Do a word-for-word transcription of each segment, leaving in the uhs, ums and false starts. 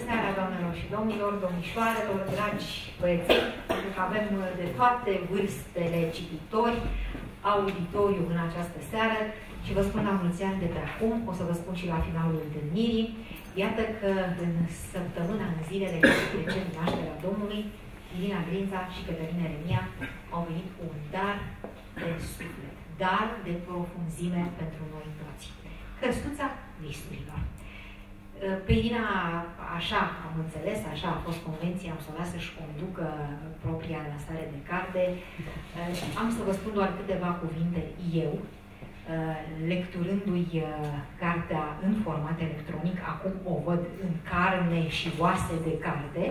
Bună seara, doamnelor și domnilor, domnișoarelor, dragi băieți, pentru că avem de toate vârstele cititori, auditoriu în această seară și vă spun la mulți ani de pe acum, o să vă spun și la finalul întâlnirii. Iată că în săptămâna, în zilele care preced nașterea Domnului, Irina Grința și Cătălina Remia au venit cu un dar de suflet, dar de profunzime pentru noi toți. Căsuța visurilor. Pe Irina, așa am înțeles, așa a fost convenția, am să o las să-și conducă propria lansare de carte. Am să vă spun doar câteva cuvinte eu, lecturându-i cartea în format electronic, acum o văd în carne și oase de carte.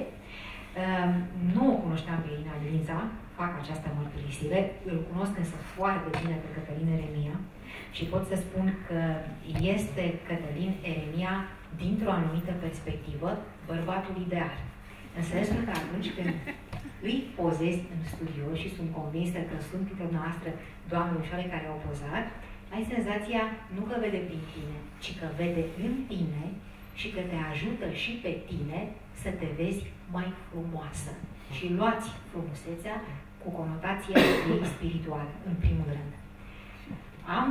Nu o cunoșteam pe Irina Grința, fac această mărturisire, îl cunosc însă foarte bine pe Cătălin Eremia și pot să spun că este Cătălin Eremia dintr-o anumită perspectivă, bărbatul ideal. În sensul că atunci când îi pozez în studio și sunt convinsă că sunt câte noastră doamnușoare care au pozat, ai senzația nu că vede prin tine, ci că vede în tine și că te ajută și pe tine să te vezi mai frumoasă. Și luați frumusețea cu conotația ei spirituală, în primul rând. Am,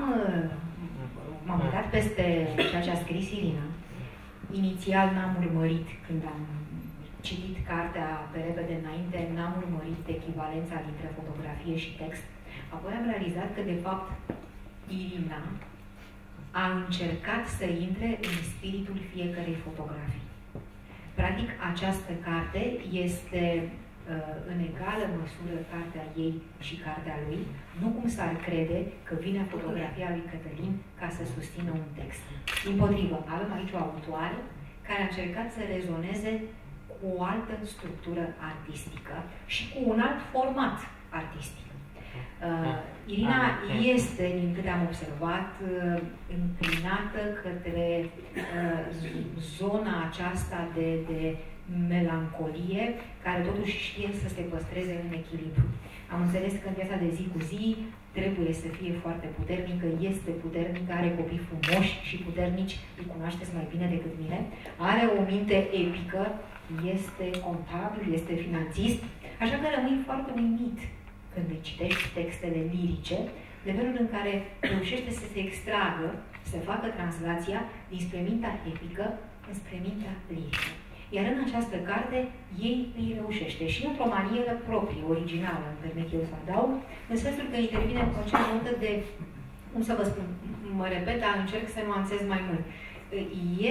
m-am uitat peste ceea ce a scris Irina. Inițial n-am urmărit, când am citit cartea pe repede înainte, n-am urmărit echivalența dintre fotografie și text. Apoi am realizat că, de fapt, Irina a încercat să intre în spiritul fiecărei fotografii. Practic, această carte este în egală măsură cartea ei și cartea lui, nu cum s-ar crede că vine fotografia lui Cătălin ca să susțină un text. Dimpotrivă, avem aici o autoare care a încercat să rezoneze cu o altă structură artistică și cu un alt format artistic. Uh, Irina este, din câte am observat, uh, înclinată către uh, zona aceasta de, de melancolie, care totuși știe să se păstreze în echilibru. Am înțeles că în viața de zi cu zi trebuie să fie foarte puternică, este puternică, are copii frumoși și puternici, îi cunoașteți mai bine decât mine, are o minte epică, este contabil, este finanțist, așa că rămâi foarte uimit când îi citești textele lirice, de felul în care reușește să se extragă, să facă translația dinspre mintea epică înspre mintea lirică. Iar în această carte, ei îi reușește și într-o manieră proprie, originală, îmi permit eu să adaug, în sensul că intervine cu acea notă de, cum să vă spun, mă repet, dar încerc să nuanțez mai mult.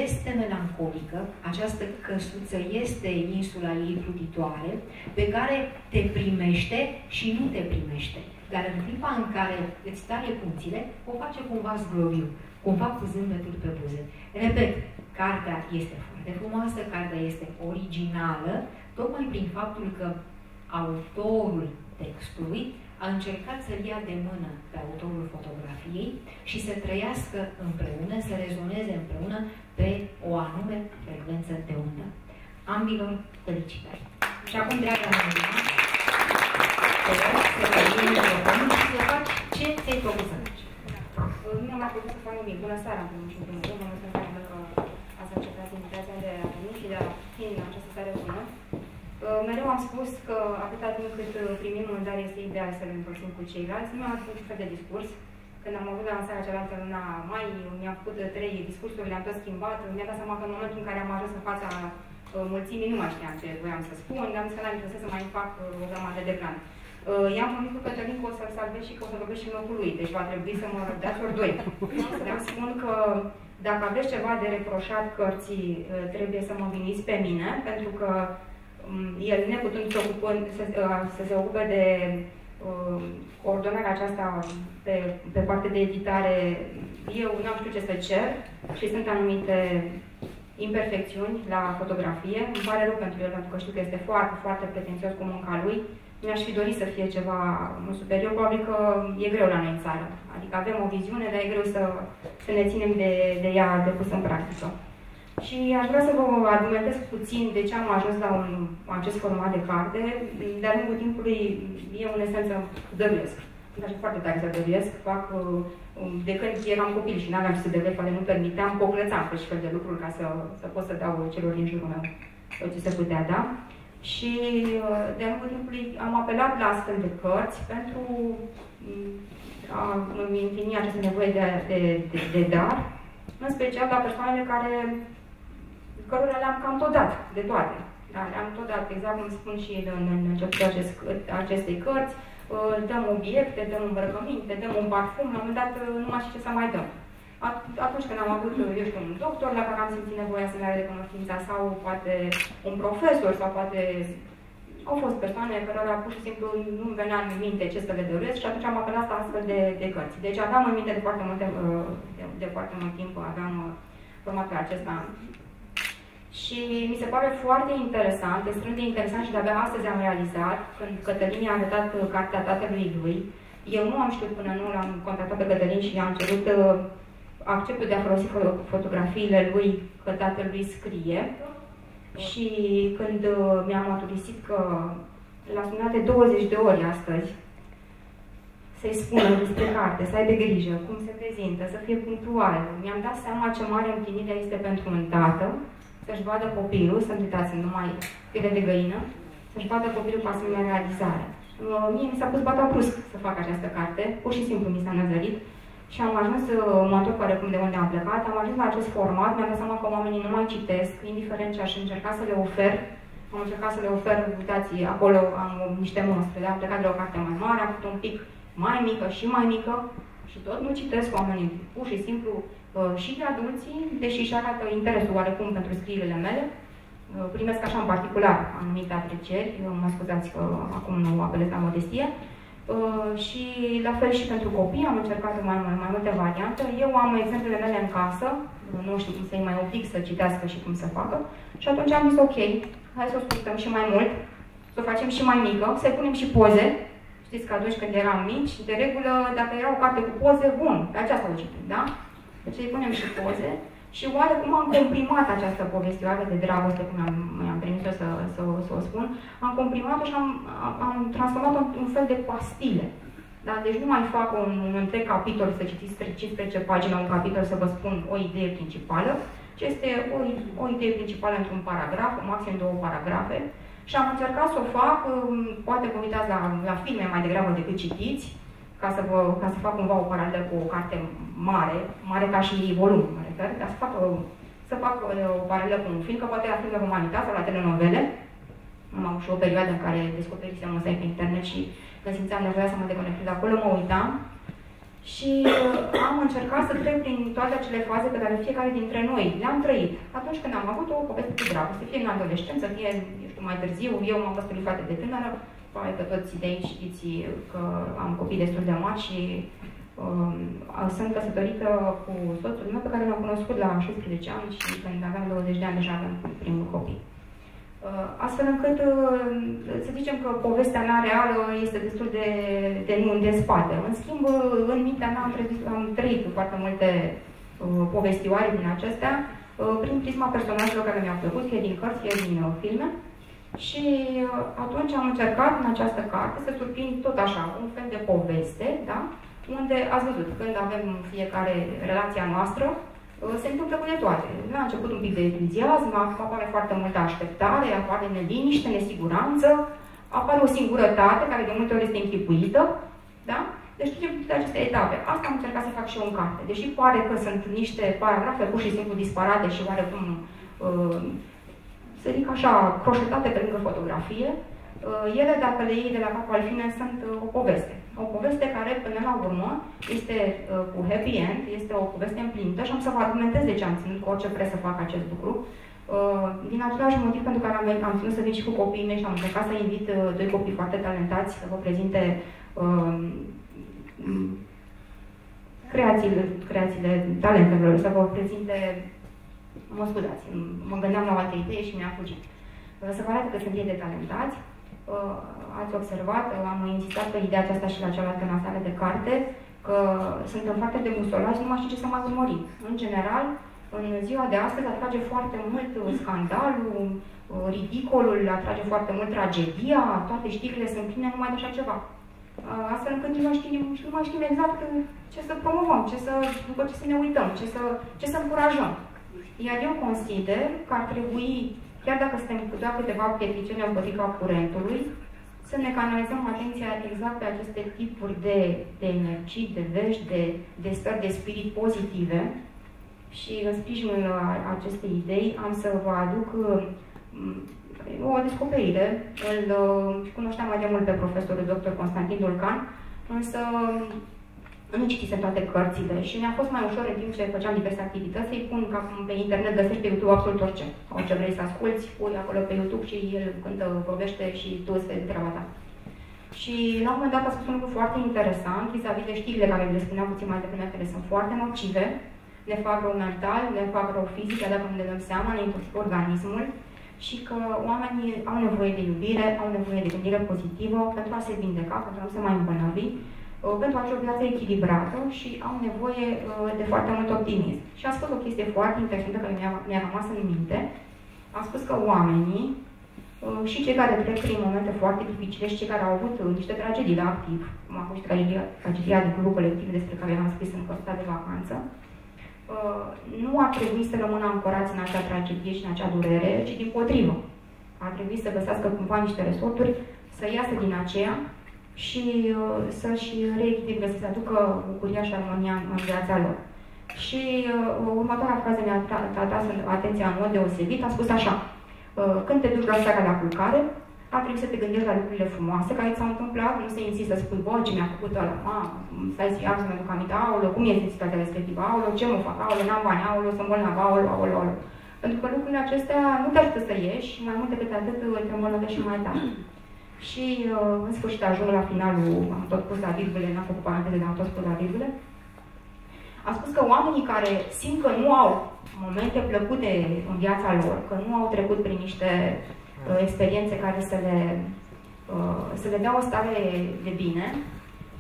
Este melancolică, această căsuță este insula ei plutitoare, pe care te primește și nu te primește. Dar în clipa în care îți taie punțile, o face cumva zglobiu, cumva cu zâmbetul pe buze. Repet, cartea este foarte frumoasă, cartea este originală, tocmai prin faptul că autorul textului a încercat să-l ia de mână pe autorul fotografiei și să trăiască împreună, să rezoneze împreună pe o anume frecvență de undă. Ambilor felicitări! Și acum, dragă mea, te rog să te iei microfonul și să faci ce ți-ai făcut să faci. Nu am mai făcut să fac nimic. Bună seara, în primul rând, mă mulțumesc foarte mult că ați acceptat invitația de a veni și de a fi în această seară bună. Mereu am spus că atâta timp cât primim un dar este ideal să-l împărțim cu ceilalți. Nu am făcut fel de discurs. Când am avut lansarea cealaltă luna mai, mi-am făcut trei discursuri, le-am tot schimbat. Mi-am dat seama că în momentul în care am ajuns în fața mulțimii nu mai știam ce voiam să spun. Am zis că n-am interesat să mai fac o grămadă de plan. I-am promis cu Cătălin că o să-l salvez și că o să vorbesc și în locul lui. Deci va trebui să mă răbdați ori doi. Le-am spun că dacă aveți ceva de reproșat cărții, trebuie să mă viniți pe mine, pentru că el, neputând să, să, să se ocupe de uh, coordonarea aceasta pe, pe partea de editare, eu nu știu ce să cer și sunt anumite imperfecțiuni la fotografie. Îmi pare rău pentru el, pentru că știu că este foarte, foarte pretențios cu munca lui. Mi-aș fi dorit să fie ceva superior, probabil că e greu la noi în țară. Adică avem o viziune, dar e greu să, să ne ținem de, de ea depusă în practică. Și aș vrea să vă argumentez puțin de ce am ajuns la un, acest format de carte. De-a lungul timpului, eu în esență dăruiesc. Sunt foarte tare să dăruiesc. Fac, de când eram copil și n-aveam ce să dăruiesc, poate nu permiteam, poclățam pe și fel de lucruri ca să, să pot să dau celor din jurul meu. tot ce se putea da. Și de-a lungul timpului am apelat la astfel de cărți pentru a îmi împlini această nevoie de, de, de, de dar, în special la persoanele care, cărora le-am cam tot dat, de toate. Da, le-am tot dat, exact cum spun și în, în începutul acest, acestei cărți, dăm obiecte, dăm îmbrăcăminte, dăm un parfum, la un moment dat nu mai știu ce să mai dăm. Atunci când am avut, eu știu, un doctor la care am simțit nevoia să-mi arate cunoștința, sau poate un profesor, sau poate au fost persoane cărora pur și simplu nu-mi venea în minte ce să le doresc și atunci am apelat astfel de, de cărți. Deci aveam în minte de foarte mult, de, de foarte mult timp, aveam formatul acesta. Și mi se pare foarte interesant, extrem de interesant și de-abia astăzi am realizat, când Cătălin i-a arătat cartea tatălui lui, eu nu am știut până nu l-am contactat pe Cătălin și i-am cerut acceptul de a folosi fotografiile lui, că tatălui scrie. Și când mi-am maturisit că l-a sunat de douăzeci de ori astăzi, să-i spună despre carte, să aibă grijă, cum se prezintă, să fie punctual, mi-am dat seama ce mare împlinire este pentru un tată, să-și vadă copilul, să-mi uitați, nu mai piele de găină, să-și vadă copilul cu asemenea realizare. Mie mi s-a pus bata brusc să fac această carte, pur și simplu mi s-a năzărit și am ajuns, mă întorc oarecum de unde am plecat, am ajuns la acest format, mi-am dat seama că oamenii nu mai citesc, indiferent ce aș încerca să le ofer, am încercat să le ofer, uitați, acolo am niște monstre, am plecat de la o carte mai mare, am făcut un pic mai mică și mai mică și tot nu citesc oamenii, pur și simplu, și de adulții, deși își arată interesul oarecum pentru scrierile mele, primesc așa în particular anumite aprecieri, mă scuzați că acum nu apelez la modestie, și la fel și pentru copii, am încercat mai, mai, mai multe variante. Eu am exemplele mele în casă, nu știu cum să-i mai oblig să citească și cum să facă, și atunci am zis ok, hai să o scurtăm și mai mult, să o facem și mai mică, să-i punem și poze. Știți că atunci când eram mici, de regulă, dacă era o carte cu poze, bun, pe aceasta o citim, da? Deci îi punem și poze și oarecum am comprimat această povestioare de dragoste, cum am, am permis-o să, să, să o spun, am comprimat-o și am, am transformat-o într-un fel de pastile. Da? Deci nu mai fac un, un întreg capitol, să citiți cincisprezece pagini, un capitol să vă spun o idee principală, ci este o, o idee principală într-un paragraf, maxim două paragrafe, și am încercat să o fac, poate vă uitați la, la filme mai degrabă decât citiți, ca să, vă, ca să fac cumva o paralelă cu o carte mare, mare ca și volum, mă refer, dar să fac o, să fac o, o paralelă cu un film, că poate la filme vom anita sau la telenovele. Am avut și o perioadă în care descoperisem un site pe internet și când simțeam nevoia să mă deconectez acolo, mă uitam și am încercat să trec prin toate acele faze pe care fiecare dintre noi le-am trăit atunci când am avut o poveste cu dragoste, fie în adolescență, fie, eu știu, mai târziu, eu m-am păstrălifat de tânără, poate că toți de aici știți că am copii destul de mari și um, sunt căsătorită cu soțul meu pe care l-am cunoscut la șaisprezece ani și când aveam douăzeci de ani deja aveam primul copil. Uh, astfel încât uh, să zicem că povestea mea reală este destul de, de lunde în spate. În schimb, în mintea mea am, am trăit foarte multe uh, povestioare din acestea uh, prin prisma personajelor care mi-au plăcut, fie din cărți, fie din uh, filme. Și atunci am încercat în această carte să surprind tot așa, un fel de poveste, da? Unde ați văzut, când avem fiecare relația noastră, se întâmplă cu de toate. La început un pic de entuziasm, acum apare foarte multă așteptare, apare neliniște, nesiguranță, apare o singurătate care de multe ori este închipuită, da? Deci toate aceste etape. Asta am încercat să fac și eu în carte. Deși pare că sunt niște paragrafe pur și simplu disparate și oarecum uh, să zic așa, croșetate pe lângă fotografie, ele, dacă le iei de la capul al final, sunt o poveste. O poveste care, până la urmă, este cu happy end, este o poveste împlinită și am să vă argumentez de ce am ținut cu orice preț să fac acest lucru. Din același motiv pentru care am, am ținut să vin și cu copiii mei și am încercat să invit doi copii foarte talentați să vă prezinte um, creațiile, creațiile talentelor, să vă prezinte. Mă scuzați, mă gândeam la o altă idee și mi-a fugit. Să vă arăt că sunt ei de talentați. Ați observat, am insistat pe ideea aceasta și la cealaltă lansare de carte, că suntem foarte debusolați, nu mai știu ce să mai urmărim. În general, în ziua de astăzi atrage foarte mult scandalul, ridicolul, atrage foarte mult tragedia, toate știrile sunt pline numai de așa ceva. Astfel încât nu mai știm, nu mai știm exact ce să promovăm, ce să, după ce să ne uităm, ce să, ce să încurajăm. Iar eu consider că ar trebui chiar dacă suntem cu doar câteva pietricele împotriva curentului, să ne canalizăm atenția exact pe aceste tipuri de, de energii, de vești, de, de stări de spirit pozitive. Și în sprijinul acestei idei am să vă aduc o descoperire. Îl cunoșteam mai de mult pe profesorul doctor Constantin Dulcan, însă nu citisem toate cărțile și mi-a fost mai ușor în timp ce făceam diverse activități să-i pun ca pe internet, găsești pe YouTube absolut orice. Orice vrei să asculti, pui acolo pe YouTube și el cântă, vorbește și tu îți vezi treaba ta. Și la un moment dat a spus un lucru foarte interesant, vis-a-vis de știrile care le spuneam puțin mai devreme, că le sunt foarte nocive, ne fac rău mental, ne fac rău fizic, dacă nu ne dăm seama, ne intoxică organismul și că oamenii au nevoie de iubire, au nevoie de gândire pozitivă pentru a se vindeca, pentru a nu se mai îmbolnăvi, pentru a avea o viață echilibrată și au nevoie de foarte mult optimism. Și a spus o chestie foarte interesantă care mi-a mi-a rămas în minte. A spus că oamenii și cei care trec prin momente foarte dificile și cei care au avut niște tragedii la activ, cum a fost tragedia, tragedia de Clubul Colectiv despre care am scris în cărțile de vacanță, nu ar trebui să rămână ancorați în acea tragedie și în acea durere, ci dimpotrivă. Ar trebui să găsească cumva niște resorturi, să iasă din aceea și uh, să-și reechilibreze, să se aducă bucuria și armonia în viața lor. Și uh, următoarea frază mi-a atras atenția în mod deosebit, a spus așa: uh, când te duci la seara la culcare, ar trebui să te gândești la lucrurile frumoase care ți s-au întâmplat, nu se insist să spui, bă, ce mi-a făcut ăla, mamă, stai să iar să mă duc aminte, aolo, cum este situația respectivă, aolo, ce mă fac, aolo, n-am bani, aolo, sunt bolnav, aolo, aolo, aolo. Pentru că lucrurile acestea nu te ajută să ieși, mai mult decât atât te îmbolnăvești și mai tare. Și uh, în sfârșit ajung la finalul, am tot pus la virgule, n-am făcut paranteze, dar am tot pus la virgule. A spus că oamenii care simt că nu au momente plăcute în viața lor, că nu au trecut prin niște uh, experiențe care să le, uh, să le dea o stare de bine,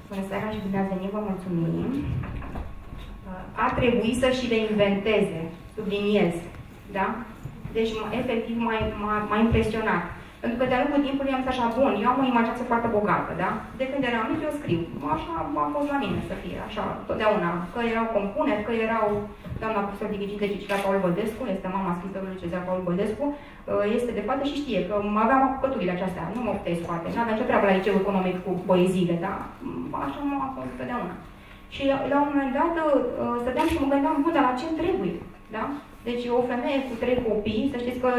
bună seara și bine ați venit, vă mulțumim, uh, ar trebui să și le inventeze, subliniez, da? Deci, efectiv, m-a impresionat. Pentru că de-a lungul timpului am zis așa, bun, eu am o imaginație foarte bogată, da? De când eram mic, eu scriu. Așa a fost la mine să fie, așa, totdeauna. Că erau compuneri, că erau doamna profesor Divicin de Cicila Paul Bădescu, este mama scristorului Cezar Paul Bădescu, este de față și știe că mă aveam apucăturile acestea, nu mă puteai scoate. Nu aveam ce treabă la liceu economic cu poeziile, da? Așa m-a fost totdeauna. Și la un moment dat stăteam și mă gândeam, bun, dar la ce trebuie, da? Deci o femeie cu trei copii, să știți că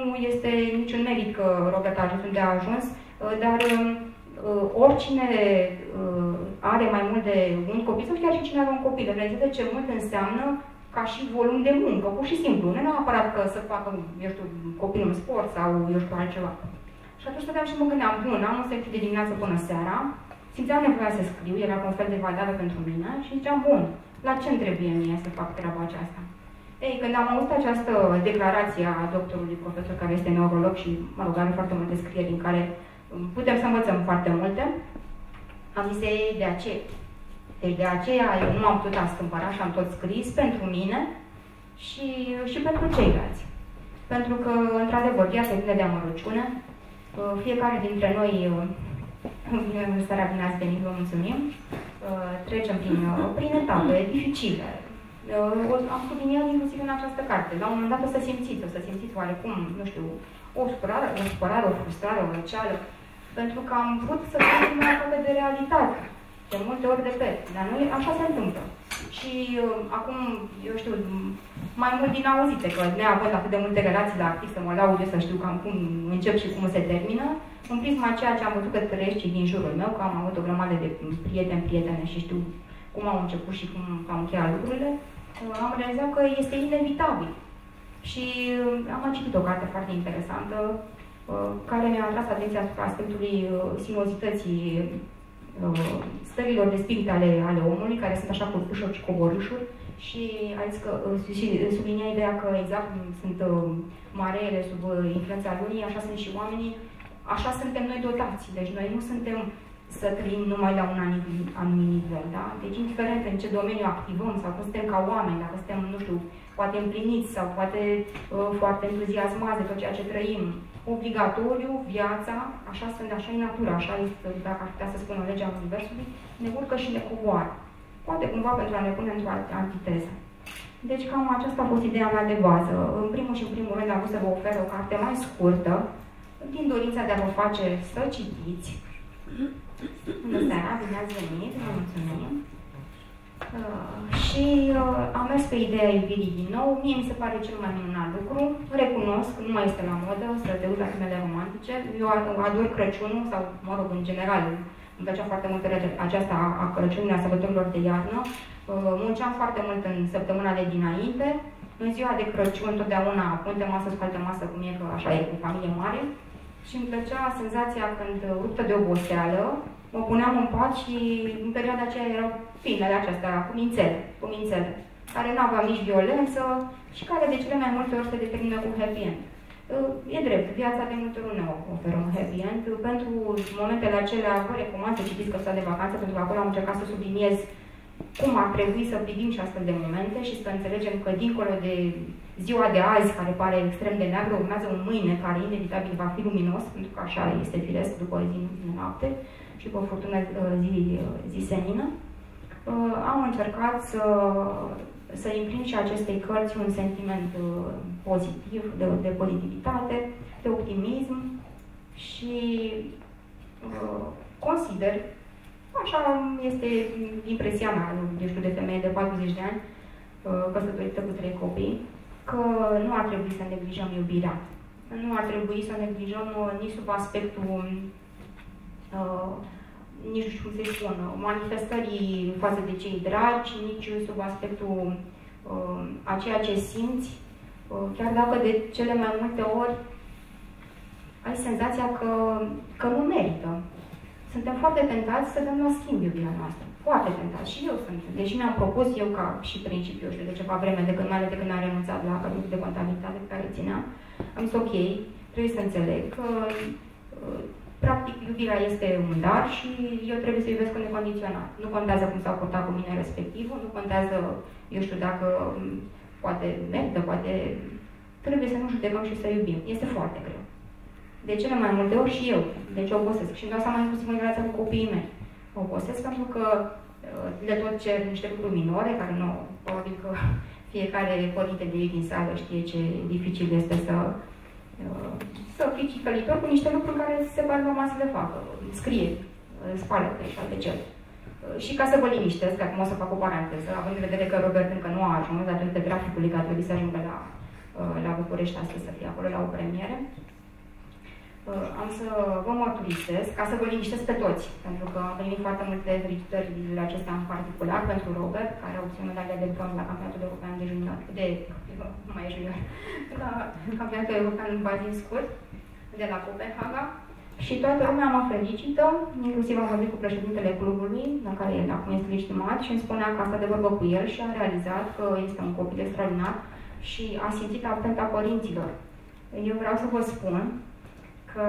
nu este niciun merit că Roberta a ajuns unde a ajuns, dar oricine are mai mult de un copil, sau chiar și cine are un copil, vedeți ce mult înseamnă ca și volum de muncă, pur și simplu, nu neapărat că să facă, eu știu, copilul în sport sau eu știu altceva. Și atunci stăteam și mă gândeam, bun, am o secție de dimineață până seara, simțeam nevoia să scriu, era un fel de vadare pentru mine și ziceam, bun, la ce îmi trebuie mie să fac treaba aceasta? Ei, când am auzit această declarație a doctorului profesor, care este neurolog și, mă rog, are foarte multe scrieri din care putem să învățăm foarte multe, am zis, ei, de aceea. Deci de aceea eu nu am putut ascumpăra și am tot scris pentru mine și, și pentru ceilalți. Pentru că, într-adevăr, viața e plină de amărăciune. Fiecare dintre noi, seara, bine ați venit, vă mulțumim, trecem prin, prin etape dificile. Am subliniat inclusiv în această carte. La un moment dat o să simțiți, o să simțiți oarecum, nu știu, o supărare, o supărare, o frustrare, o răceală, pentru că am vrut să fim mai aproape de realitate. De multe ori repet, dar noi așa se întâmplă. Și uh, acum, eu știu, mai mult din auzite, că neavând atât de multe relații la activ, să mă laud eu să știu cam cum încep și cum se termină, în prisma ceea ce am văzut că trăiesc din jurul meu, că am avut o grămadă de prieteni, prietene și știu cum au început și cum am încheiat lucrurile, am realizat că este inevitabil. Și am mai citit o carte foarte interesantă, care mi-a atras atenția asupra aspectului sinuozității stărilor de spirit ale, ale omului, care sunt așa culpușuri și coborâșuri, și a zis că, și sublinia ideea că exact sunt mareele sub influența lunii, așa sunt și oamenii, așa suntem noi dotați. Deci noi nu suntem să trăim numai la un anumit nivel, da? Deci, indiferent în ce domeniu activăm sau cum suntem ca oameni, dacă suntem, nu știu, poate împliniți sau poate uh, foarte entuziasmați de tot ceea ce trăim, obligatoriu, viața, așa sunt, așa e natura, așa este, dacă ar putea să spună legea Universului, ne urcă și ne coboară. Poate cumva pentru a ne pune într-o antiteză. Deci cam aceasta a fost ideea mea de bază. În primul și în primul rând am vrut să vă ofer o carte mai scurtă, din dorința de a vă face să citiți. Bună seara, bine ați venit, vă mulțumim. Uh, și uh, am mers pe ideea iubirii din nou. Mie mi se pare cel mai minunat lucru. Recunosc, nu mai este la modă să te uiți la filmele romantice. Eu ador Crăciunul, sau, mă rog, în general, îmi plăcea foarte mult aceasta a Crăciunului, a sărbătorilor de iarnă. Uh, munceam foarte mult în săptămâna de dinainte. În ziua de Crăciun, întotdeauna punte masă, scoate masă, cum e, că așa e cu familie mare. Și îmi plăcea senzația când, ruptă de oboseală, mă puneam în pat și în perioada aceea erau filmele acestea, cu mințele, cu mințele, care nu aveau nici violență și care de cele mai multe ori se determină cu happy end. E drept, viața de multe ori nu oferă un happy end. Pentru momentele acelea vă recomand să citiți Căsuța de vacanță, pentru că acolo am încercat să subliniez cum ar trebui să privim și astfel de momente și să înțelegem că dincolo de ziua de azi, care pare extrem de neagră, urmează un mâine care inevitabil va fi luminos, pentru că așa este firesc după zi în noapte și după furtună zi, zi senină. Am încercat să, să imprim și acestei cărți un sentiment pozitiv, de, de pozitivitate, de optimism și consider, așa este impresia mea, eu știu, de femeie de patruzeci de ani, căsătorită cu trei copii, că nu ar trebui să neglijăm iubirea. Nu ar trebui să neglijăm nici sub aspectul, uh, nici nu știu cum să-i spun, manifestării față de cei dragi, nici sub aspectul uh, a ceea ce simți, uh, chiar dacă de cele mai multe ori ai senzația că, că nu merită. Suntem foarte tentați să dăm la schimb iubirea noastră. Foarte tentați. Și eu sunt. Deși mi-am propus eu ca și principiu, eu știu, de ceva vreme, de când, mai ales de când am renunțat la academia de contabilitate pe care țineam, am zis ok, trebuie să înțeleg că practic iubirea este un dar și eu trebuie să iubesc necondiționat. Nu contează cum s-a portat cu mine respectivul, nu contează, eu știu, dacă poate merită, poate... Trebuie să nu judecăm și să iubim. Este foarte greu. De cele mai multe ori și eu. Deci obosesc. Și îmi dau seama inclusiv în relația cu copiii mei. Obosesc pentru că le tot cer niște lucruri minore, care nu, probabil că fiecare părinte de ei din sală știe ce dificil este să, să fii cicălitor cu niște lucruri care se pare normal să le facă. Scrie, spală-te și alte cele. Și ca să vă liniștesc, dacă mă o să fac o paranteză, având în vedere că Robert încă nu a ajuns, datorită graficului că a trebuit să ajungă la, la București astăzi, să fie acolo la o premiere, am să vă mărturisesc, ca să vă liniștesc pe toți, pentru că am primit foarte multe felicitări la acestea în particular pentru Robert, care a obținut medalia de bronz la Campionatul European de Junior, de, nu mai e junior, la Campionatul European în bazin scurt, de la Copenhaga, și toată lumea mă felicită, inclusiv am vorbit cu președintele clubului, la care el acum este legitimat, și îmi spunea că a stat de vorbă cu el și a realizat că este un copil extraordinar și a simțit apenta părinților. Eu vreau să vă spun că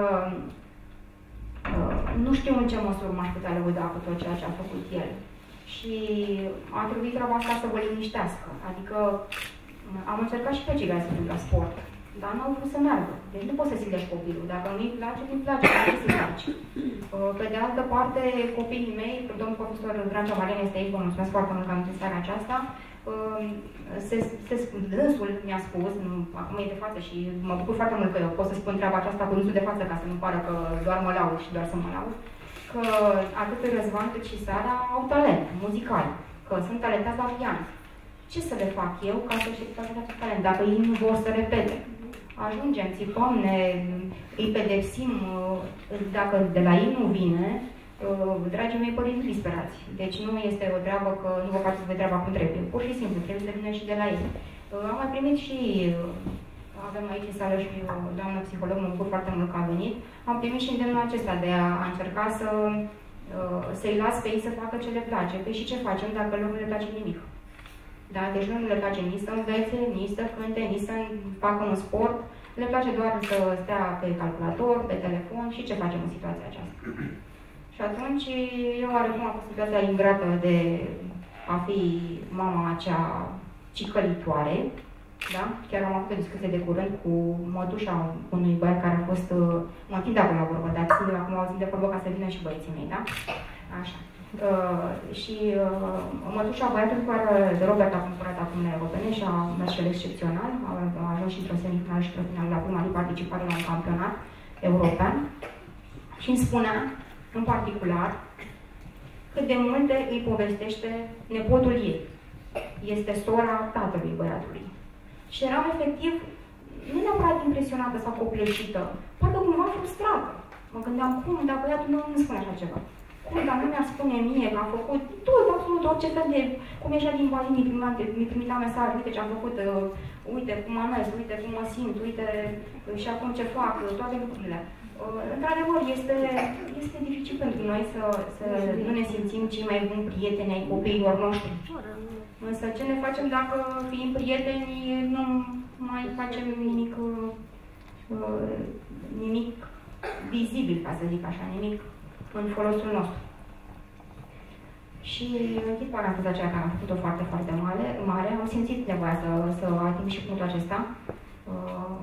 uh, nu știu în ce măsură m-aș putea lăuda cu tot ceea ce a făcut el. Și a trebuit treaba asta să vă liniștească. Adică am încercat și pe cei care se duc la sport, dar nu au vrut să meargă. Deci nu poți să silești copilul. Dacă nu-i place, nu-i place, nu se place. Uh, pe de altă parte, copiii mei, domnul profesor Drancea Marian este aici, vă mulțumesc foarte mult că am seara aceasta, dânsul mi-a spus, acum e de față și mă bucur foarte mult că eu pot să spun treaba aceasta cu dânsul de față, ca să nu pară că doar mă laud și doar să mă laud, că atât Răzvan cât și Sara au talent muzical, că sunt talentați la pian. Ce să le fac eu ca să exerciteze acest talent, dacă ei nu vor să repete? Ajungem, țipăm, ne, îi pedepsim, dacă de la ei nu vine. Dragii mei părinți, fi sperați. Deci nu este o treabă că nu vă faceți pe treaba cum trebuie. Pur și simplu, trebuie să vină și de la ei. Am mai primit și, avem aici în sală și o doamnă psiholog, mă bucur foarte mult că a venit, am primit și îndemnul acesta de a încerca să, să-i las pe ei să facă ce le place. Păi și ce facem dacă lor nu le place nimic? Da? Deci nu le place nici să învețe, nici să cânte, nici să facă un sport. Le place doar să stea pe calculator, pe telefon și ce facem în situația aceasta? Și atunci eu oarecum am posibilitatea ingrată de a fi mama acea cicălitoare, da? Chiar am avut o discuție de curând cu mătușa unui băiat care a fost, mă tind acum la vorbă, dar țin acum auzim de vorbă ca să vină și băieții mei, da? Așa. Uh, și uh, mătușa băiatului cu care Robert a cumpărat acum europene și a mers cel excepțional, a, a ajuns și într-o semifinal și într-o final, la prima lui participare la un campionat european și îmi spunea, în particular, cât de multe îi povestește nepotul ei. Este sora tatălui băiatului. Și eram efectiv, nu neapărat impresionată sau copleșită, poate cumva frustrată. Mă gândeam, cum, dar băiatul meu nu spune așa ceva. Dar nu mi-a spune mie că a făcut tot, absolut orice fel de, cum ieșea din bazin, mi-i primea, mi primea mesaj, uite ce am făcut, uh, uite cum am mers, uite cum mă simt, uite uh, și acum ce fac, uh, toate lucrurile. Uh, Într-adevăr, este, este dificil pentru noi să, să nu ne simțim cei mai buni prieteni ai copiilor noștri. Însă ce ne facem dacă fiind prieteni, nu mai facem nimic, uh, nimic vizibil, ca să zic așa, nimic în folosul nostru. Și echipa mea a fost aceea care am făcut-o foarte, foarte mare, mare. Am simțit nevoia să, să ating și punctul acesta. Uh,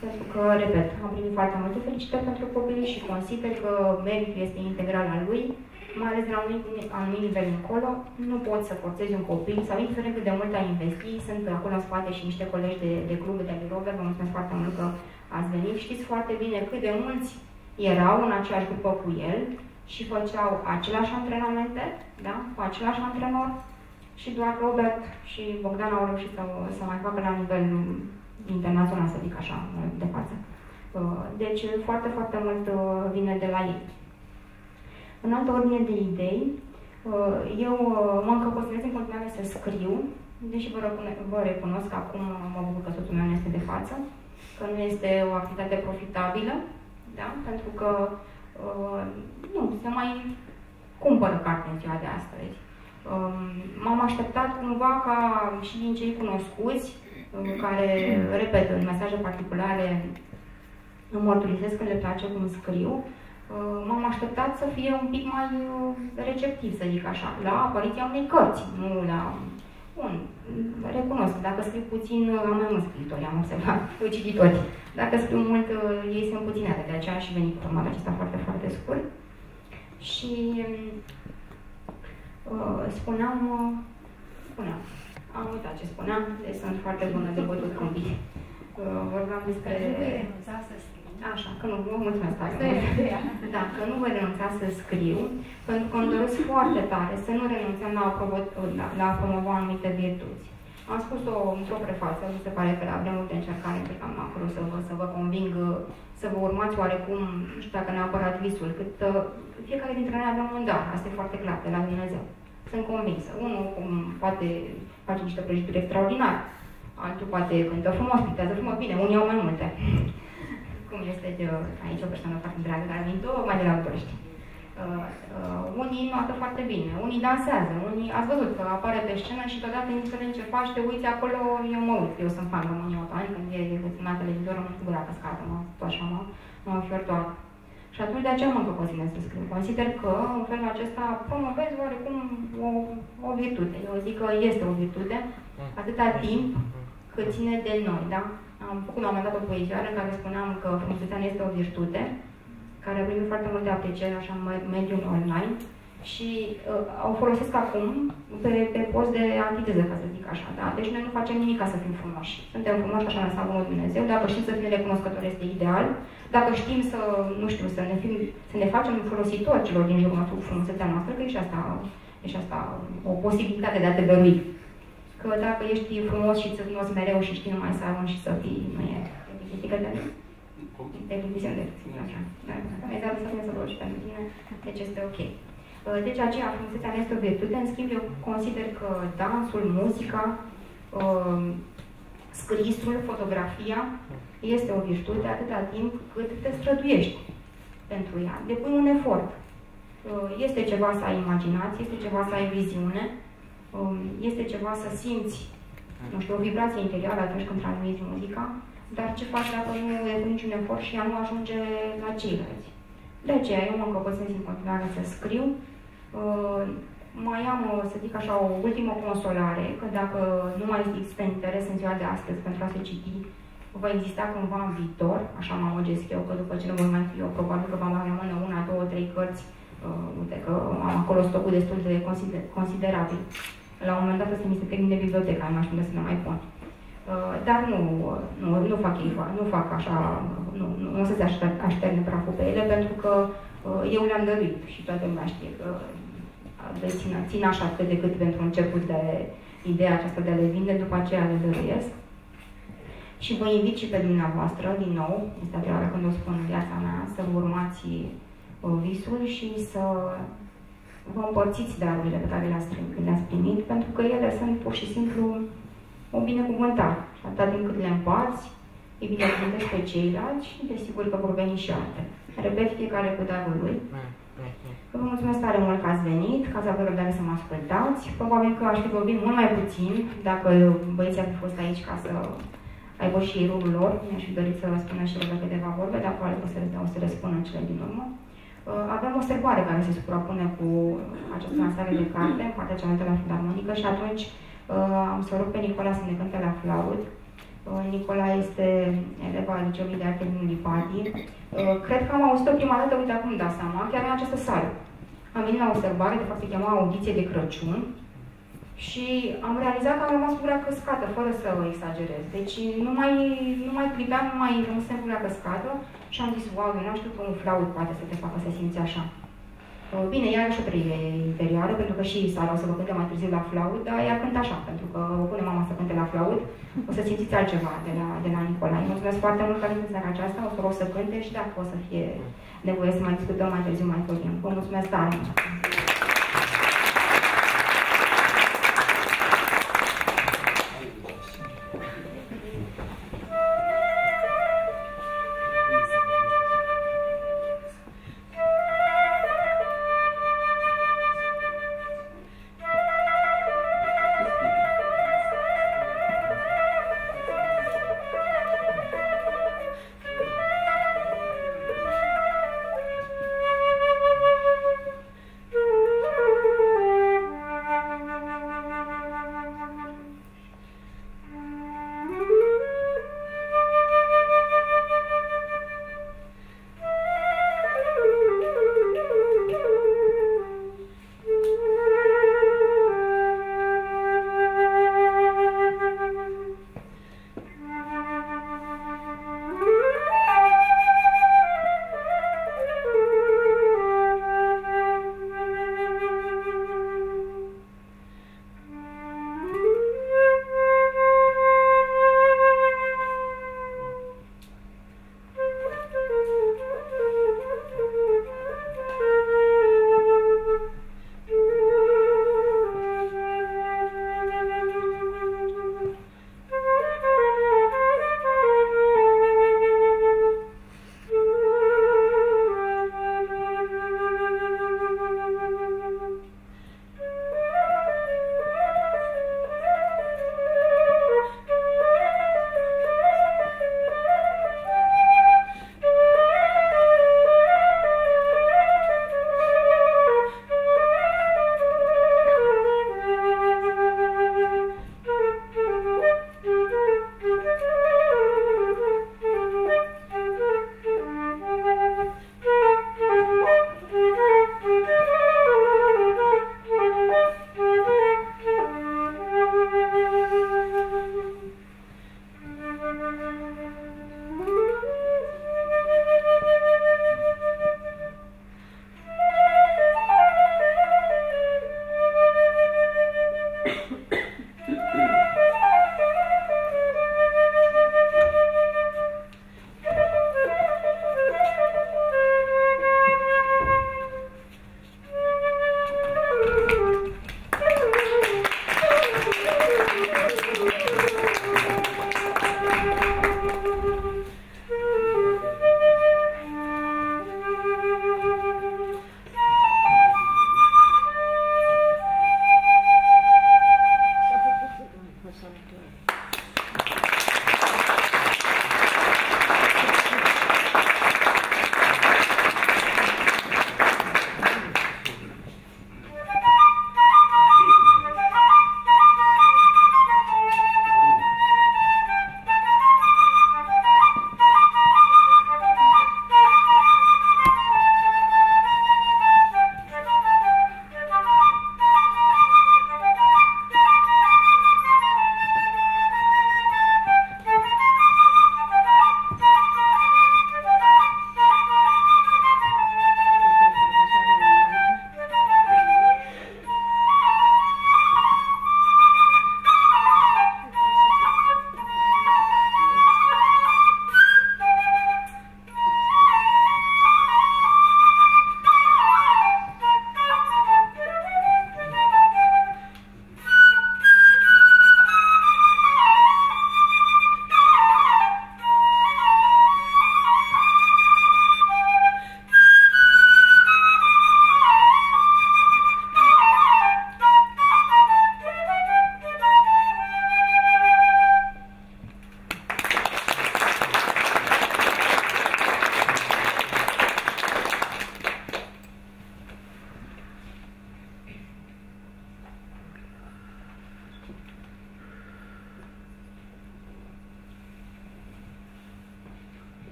pentru că, repet, am primit foarte multe felicitări pentru copil și consider că meritul este integral al lui, mai ales la un anumit nivel încolo. Nu poți să forțezi un copil sau, indiferent cât de mult ai investi, sunt acolo în spate și niște colegi de, de club, de Robert, vă mulțumesc foarte mult că ați venit. Știți foarte bine cât de mulți erau în aceeași grupă cu el și făceau aceleași antrenamente, da? Cu același antrenor și doar Robert și Bogdan au reușit să, să mai facă la nivel internațional, să zic așa, de față. Deci foarte, foarte mult vine de la ei. În altă ordine de idei, eu mă încăpățânez în continuare să scriu, deși vă, vă recunosc că acum mă bucur că soțul meu nu este de față, că nu este o activitate profitabilă, da? Pentru că uh, nu, se mai cumpără carte în ziua de astăzi. Uh, M-am așteptat cumva ca și din cei cunoscuți, uh, care, repet, în mesaje particulare îmi mărturisesc că le place cum scriu, uh, m-am așteptat să fie un pic mai receptiv, să zic așa, la apariția unei cărți, nu la... Bun, recunosc, dacă scriu puțin, am mai mulți scriitori, am observat, cititori. Dacă scriu mult, ei sunt puținate, de aceea și veni cu formatul acesta foarte, foarte scurt. Și uh, spuneam, uh, spuneam, am uitat ce spuneam, deci sunt foarte bună de bătut câmpii. Uh, vorbeam despre... Așa, că nu vă mulțumesc tare. Da, că nu voi renunța să scriu, pentru că îmi doresc foarte tare să nu renunțăm la a, la, la a promova anumite virtuți. Am spus-o într-o prefață, mi se pare că la vremuri de încercare pe cam acolo să vă, să vă conving, să vă urmați oarecum, nu știu dacă neapărat visul, cât uh, fiecare dintre noi avem un dar, asta e foarte clar, de la Dumnezeu. Sunt convinsă. Unul cum poate face niște prăjituri extraordinare, altul poate cântă frumos, pictează frumos, bine, unii au mai multe. Cum este de, aici o persoană foarte dragă, care vin tocmai de la București. Uh, uh, unii notă foarte bine, unii dansează, unii... Ați văzut că apare pe scenă și totodată, indiferent ce faci, te uiți acolo, eu mă uit, eu sunt fan România Otani, când e la televizor, mă figura pe scară, mă tot așa, mă, mă înfiortoară. Și atunci de aceea mă încăpăținez să scriu. Consider că, în felul acesta, promovez oarecum o, o virtute. Eu zic că este o virtute, atâta timp cât ține de noi, da? Am făcut la un moment dat o poezioară în care spuneam că frumusețea este o virtute, care a primit foarte multe aprecieri așa, în mediul online și uh, o folosesc acum pe, pe post de antiteză, ca să zic așa. Da? Deci noi nu facem nimic ca să fim frumoși. Suntem frumoși, așa ne lăsat bunul Dumnezeu. Dacă știm să fim recunoscători, este ideal. Dacă știm să, nu știu, să ne, fim, să ne facem folositori celor din jurul nostru cu frumusețea noastră, că e și asta, e și asta o posibilitate de a te dărui. Că dacă ești frumos și ți-l cunosc mereu și știi numai să arunci și să fii, nu e critică de de condițiune de puțin, așa. Mi-ai dat să fie să vorbești pentru tine, deci este ok. Deci aceea, frumusețea nu este o virtute, în schimb eu consider că dansul, muzica, scrisul, fotografia este o virtute atâta timp cât te străduiești pentru ea. Depui un efort. Este ceva să ai imaginație, este ceva să ai viziune, este ceva să simți, nu știu, o vibrație interioară atunci când transmiți muzica, dar ce faci dacă nu depui niciun efort și ea nu ajunge la ceilalți? De aceea eu mă încăpățânez în continuare să scriu. Mai am, să zic așa, o ultimă consolare, că dacă nu mai există interes în ziua de astăzi pentru a se citi, va exista cumva în viitor, așa mă amăgesc eu, că după ce nu voi mai fi eu, probabil că va mai rămâne una, două, trei cărți uite că am acolo stocul destul de consider, considerabil. La un moment dat o să mi se termine biblioteca, nu aș putea să ne mai pun. Uh, dar nu, nu, nu fac ei, nu fac așa, nu, nu, nu o să se așterne praful pe ele, pentru că uh, eu le-am dăruit și toată lumea știe că uh, țin, țin așa cât de cât pentru început de ideea aceasta de a le vinde, după aceea le dăruiesc. Și vă invit și pe dumneavoastră, din nou, este a doua oară când o spun în viața mea, să vă urmați visul și să vă împărțiți darurile pe care le-ați primit, pentru că ele sunt pur și simplu o binecuvântare. Și atât din cât le împarți, îi binecuvântești pe ceilalți și desigur că vor veni și alte. Repet, fiecare cu darul lui. Vă mulțumesc tare mult că ați venit, că ați avut răbdare să mă ascultați. Probabil că aș fi vorbit mult mai puțin dacă băieții ar fi fost aici ca să aibă și ei rugul lor. Mi-aș fi dorit să răspună și ele câteva vorbe, dar poate că o să răspundă în cele din urmă. Avem o secoare care se suprapune cu această lansare de carte, în partea cealaltă la filarmonică, și atunci am să rog pe Nicola să ne cânte la flaut. Nicola este eleva a Liceului de Arte din Lipati. Cred că am auzit-o prima dată, uite acum da seama, chiar în această sală. Am venit la o sărbare, de fapt se chema Audiție de Crăciun, și am realizat că am rămas cu gura căscată, fără să o exagerez. Deci nu mai, nu mai clipeam, nu mai rămâsem cu gura căscată și am zis, wow, eu nu știu că un flaut poate să te facă să simți așa. Bine, iarăși o trăire interioară, pentru că și Sara o să vă cânte mai târziu la flaut, dar ea cântă așa, pentru că o pune mama să cânte la flaut, o să simțiți altceva de la, de la Nicolae. Mulțumesc foarte mult că ați venit aceasta, o să rog să cânte și dacă o să fie nevoie să mai discutăm mai târziu, mai vorbim. Vă mulțumesc tare!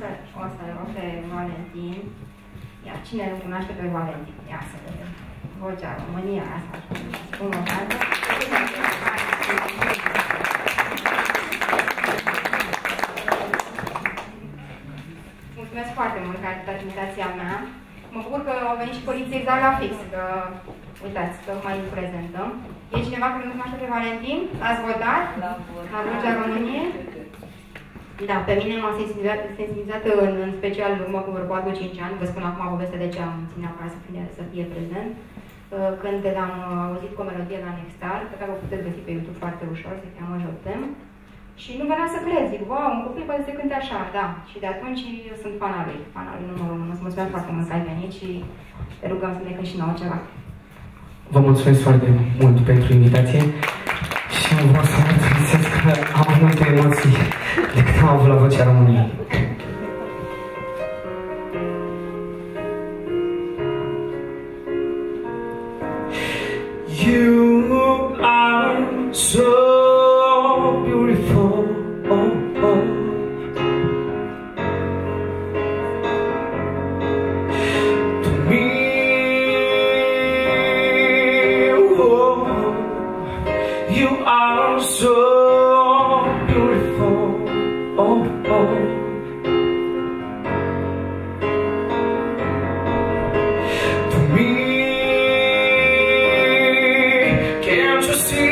să, să rog pe Valentin. Iar cine îl cunoaște pe Valentin? Ia să vedem. Vocea România asta, spun o dată. Mulțumesc foarte mult pentru invitația mea. Mă bucur că au venit și poliții exact la fix, că uitați, că mai îl prezentăm. E cineva care nu cunoaște pe Valentin? L-ați votat? La Vocea României? Da, pe mine m-a sensibilizat, sensibilizat în, în special în urmă cu vorba de cinci ani, vă spun acum povestea de ce am ținut neapărat să fie, să fie prezent, când l-am auzit cu o melodie la Nextar, pe care o puteți găsi pe YouTube foarte ușor, se cheamă Jotem. Și nu venea să crezi, zic, wow, un copil poate să cânte așa, da. Și de atunci eu sunt fana lui, fana lui numărul unu. Îți mulțumesc foarte mult că ai venit și te rugăm să ne cânti și nouă ceva. Vă mulțumesc foarte mult pentru invitație și vreau să mărturisesc că am multe emoții decât am avut la Vocea României. You are so beautiful. Oh, oh. To me, oh, you are so beautiful. Oh, oh. To me, can't you see?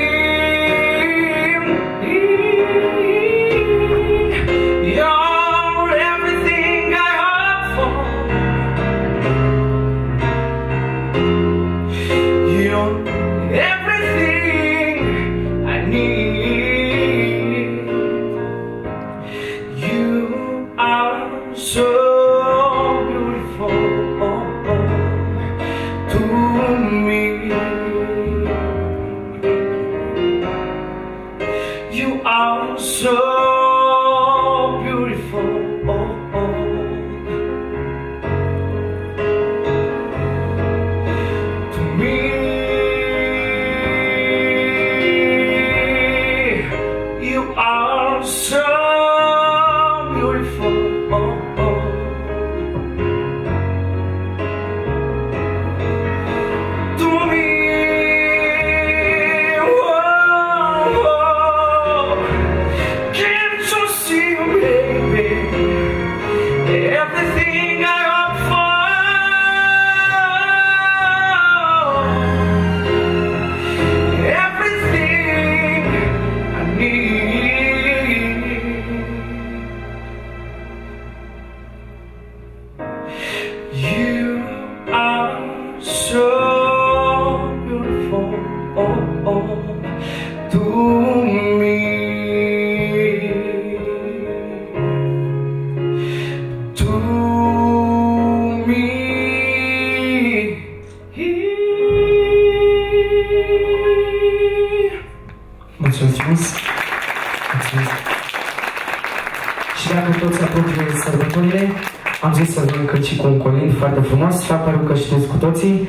Foarte frumos și apărut că știți cu toții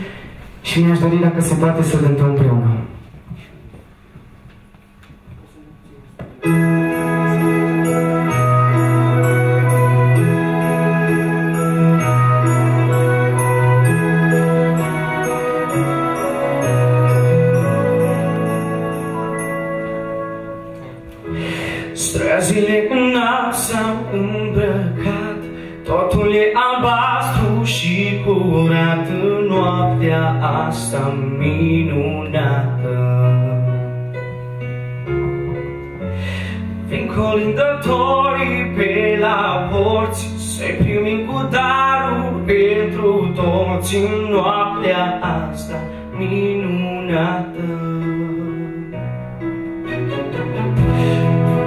și mi-aș dori, dacă se poate, să-l cântăm împreună. Străzile în alb s-au îmbrăcat, totul e albastru și curat în noaptea asta minunată. Vin colindătorii pe la porți, se primim cu darul pentru toți în noaptea asta minunată.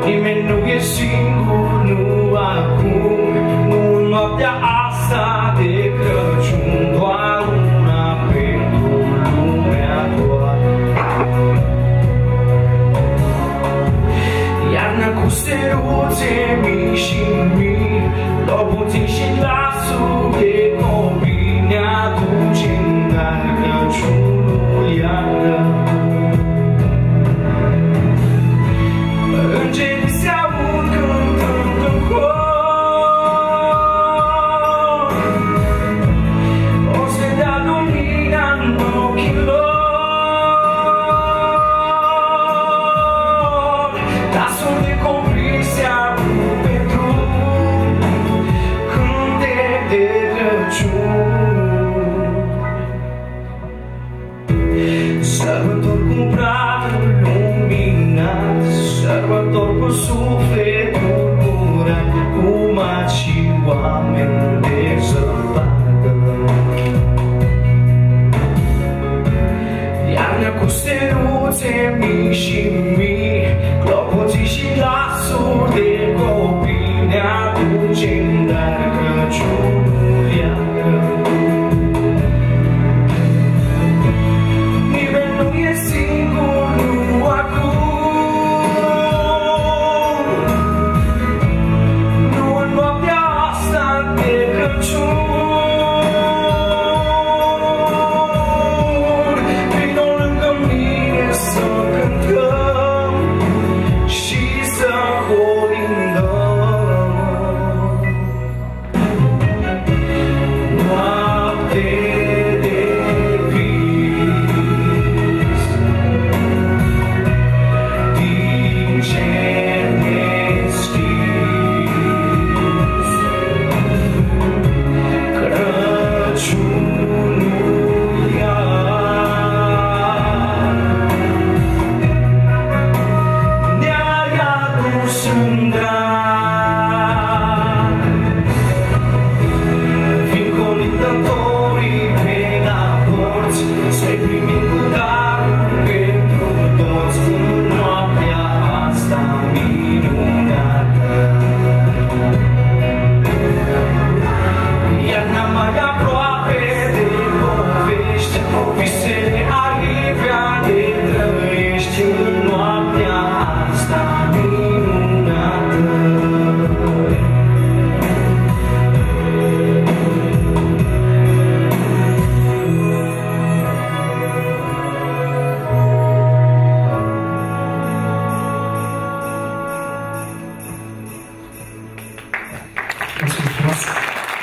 Nimeni nu e singur, nu acum, noaptea asta de Crăciun, doar una pentru lumea toată. Iarna cu steluțe mii și mii, lobuții și glasul de copii ne aduce în dar Crăciunul iarnă. Îngerii se aud cântând în cor.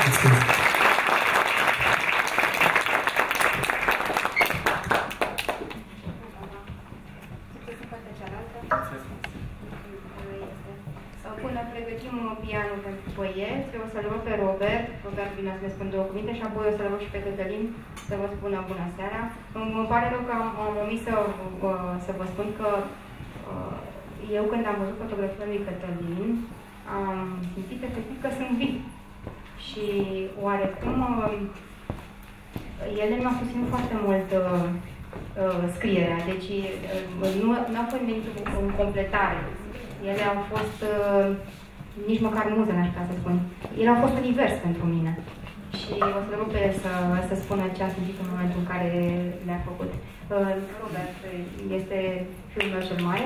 Pregătim pianul pentru băieți, o să-l rog pe Robert, Robert vine să ne spun două cuvinte și apoi o să-l rog și pe Cătălin să vă spună bună seara. Îmi pare rău că am, am omis să, să vă spun că eu când am văzut fotografia lui Cătălin, am simțit efectiv că sunt vii. Și oarecum ele mi-au susținut foarte mult scrierea, deci nu a fost venit în completare. Ele au fost, uh, nici măcar muză, n-aș putea să spun. Ele au fost univers pentru mine. Și o să rog pe el să, să spună ce a simțit în momentul în care le-a făcut. Uh, Robert este fiul meu cel mare.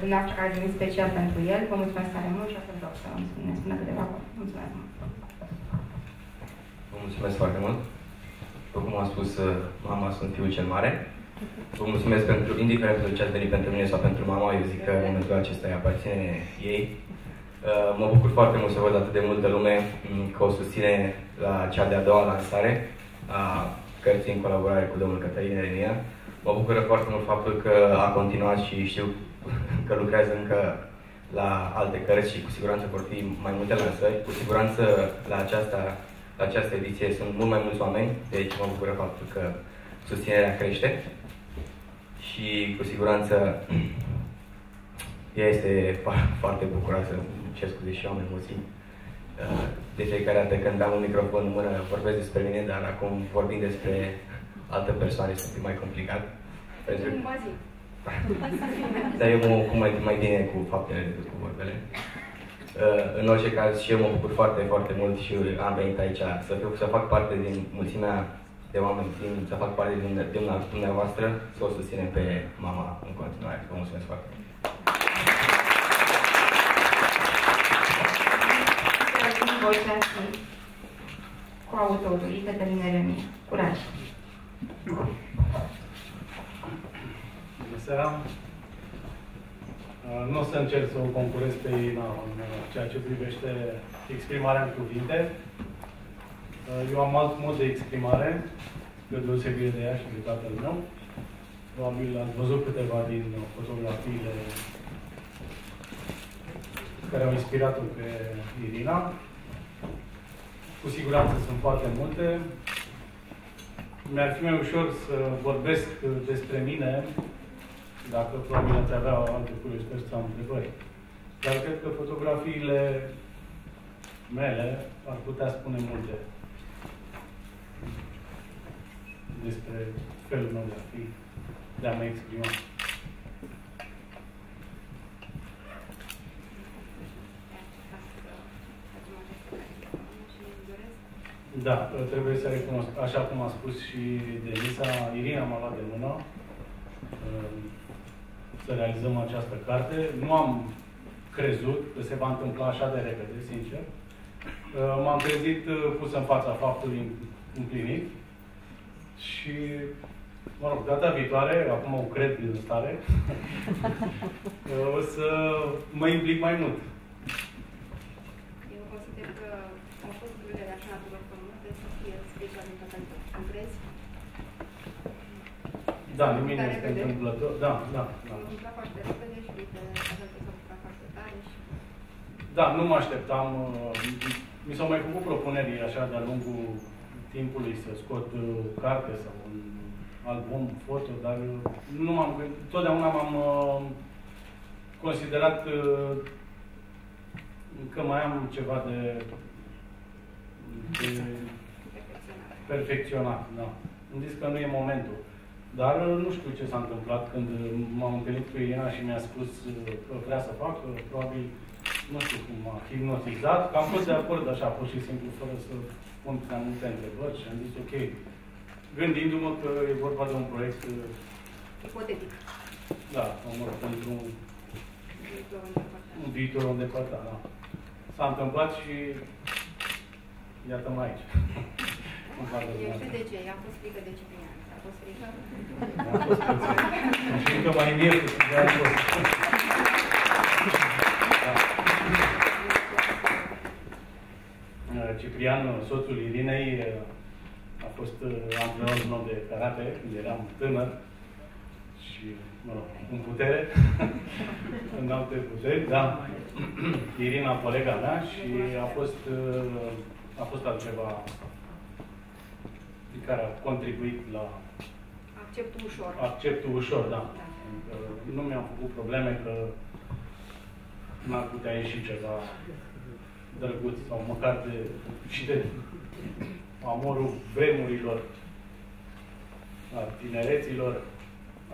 Dumneavoastră care a venit special pentru el. Vă mulțumesc tare mult și o să-l rog să ne spună câteva cuvinte. Mulțumesc mult! Vă mulțumesc foarte mult! După cum a spus mama, sunt fiul cel mare. Vă mulțumesc pentru, indiferent de ce ați venit pentru mine sau pentru mama, eu zic că momentul acesta îi aparține ei. Mă bucur foarte mult să văd atât de multă lume că o susține la cea de-a doua lansare a cărții în colaborare cu domnul Cătălin Eremia. Mă bucură foarte mult faptul că a continuat și știu că lucrează încă la alte cărți și cu siguranță vor fi mai multe lansări. Cu siguranță la aceasta La această ediție sunt mult mai mulți oameni, deci mă bucură faptul că susținerea crește și cu siguranță ea este foarte bucuroasă, cer scuze și eu am emoții. De fiecare dată când am un microfon în mână vorbesc despre mine, dar acum vorbim despre altă persoană este mai complicat. Pentru... dar eu mă ocup mai, mai bine cu faptele decât cu vorbele. În orice caz și eu mă bucur foarte, foarte mult și am venit aici să, fiu, să fac parte din mulțimea de oameni, să fac parte din, din dumneavoastră, să o susținem pe mama în continuare. Vă mulțumesc foarte mult! Cu autorii Cătălin Eremia. Curaj! Bună seara! Nu o să încerc să o concurez pe ei în ceea ce privește exprimarea în cuvinte. Eu am alt mod de exprimare, pe deosebire de ea și de tatăl meu. Probabil ați văzut câteva din fotografiile care au inspirat-o pe Irina. Cu siguranță sunt foarte multe. Mi-ar fi mai ușor să vorbesc despre mine, dacă probabil ați avea alte curiozități sau întrebări. Dar cred că fotografiile mele ar putea spune multe despre felul meu de a fi, de a mă exprima. Da, trebuie să recunosc. Așa cum a spus și Denisa, Irina m-a luat de mână să realizăm această carte. Nu am crezut că se va întâmpla așa de repede, sincer. M-am trezit pus în fața faptului împlinit și, mă rog, data viitoare, acum o cred din stare, o să mă implic mai mult. Eu consider că am fost de la așa natură pământă să fie special în totalitate. Îmi crezi? Da, nimic nu este întâmplător. Da, da, da. Da, nu mă așteptam. Mi s-au mai făcut propuneri așa de-a lungul timpului să scot carte sau un album foto, dar nu m-am gândit. Totdeauna m-am considerat că mai am ceva de, de perfecționat. Da. Îmi zis că nu e momentul. Dar nu știu ce s-a întâmplat când m-am întâlnit cu Irina și mi-a spus că vrea să fac, probabil, nu știu cum, m-a hipnotizat, că am fost de acord așa, pur și simplu, fără să pun prea multe întrebări și am zis, ok, gândindu-mă că e vorba de un proiect... Ipotetic. Da, mă rog, pentru un viitor îndepărtat, da. S-a întâmplat și iată-mă aici. Eu știu de ce, i-am fost frică de ce bine. A fost frică? A fost frică. Am știut că mai mie, de-aia fost. Ciprian, soțul Irinei, a fost antrenorul meu de karate când eram tânăr și, mă rog, în putere, în alte puteri, da. Irina, colega mea, și a fost, a fost altceva care a contribuit la acceptul ușor. Acceptul ușor, da. da. Nu mi-am făcut probleme că n-ar putea ieși ceva drăguț sau măcar de, și de amorul vremurilor, a tinereților.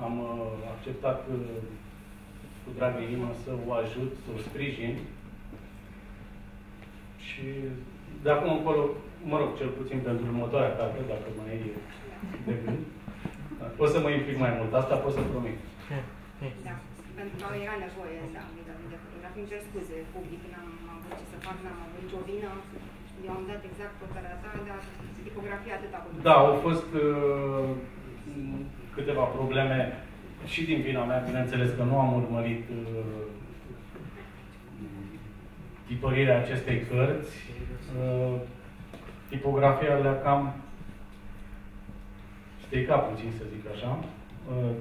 Am acceptat cu dragă inimă să o ajut, să o sprijin. Și de acum încolo, mă rog, cel puțin pentru următoarea dată, dacă mai e de gând, o să mă implic mai mult. Asta pot să promit. Da. Pentru că era nevoie, da, de fotografii. Îmi cer scuze, public, n-am avut ce să fac, n-am avut nicio vină. Eu am dat exact păcărea ta, dar tipografia atâta. Da, au fost uh, câteva probleme și din vina mea, bineînțeles că nu am urmărit uh, tipărirea acestei cărți. Uh, tipografia le-a cam strica puțin, să zic așa.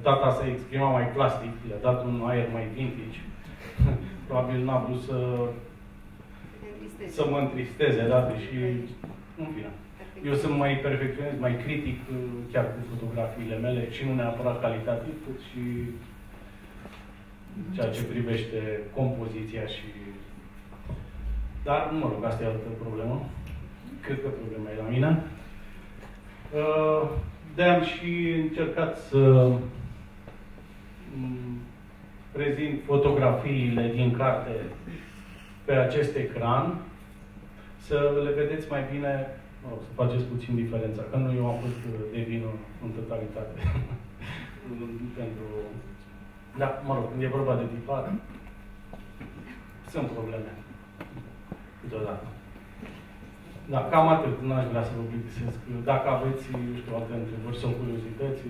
Tata se exprima mai plastic, i-a dat un aer mai vintage. Probabil n-a vrut să, să mă întristeze, da, deși, în fine. Eu sunt mai perfecționist, mai critic chiar cu fotografiile mele, și nu neapărat calitativ, cât și ceea ce privește compoziția și... Dar, mă rog, asta e altă problemă. Cred că problema e la mine. Uh, De-am și încercat să prezint fotografiile din carte pe acest ecran, să le vedeți mai bine, mă rog, să faceți puțin diferența, că nu eu am fost de vină în totalitate. Pentru... Da, mă rog, când e vorba de tipar, sunt probleme. Câteodată. Da, cam atât. N-aș vrea să vă plictisesc. Dacă aveți, nu știu, alte întrebări sau curiozități,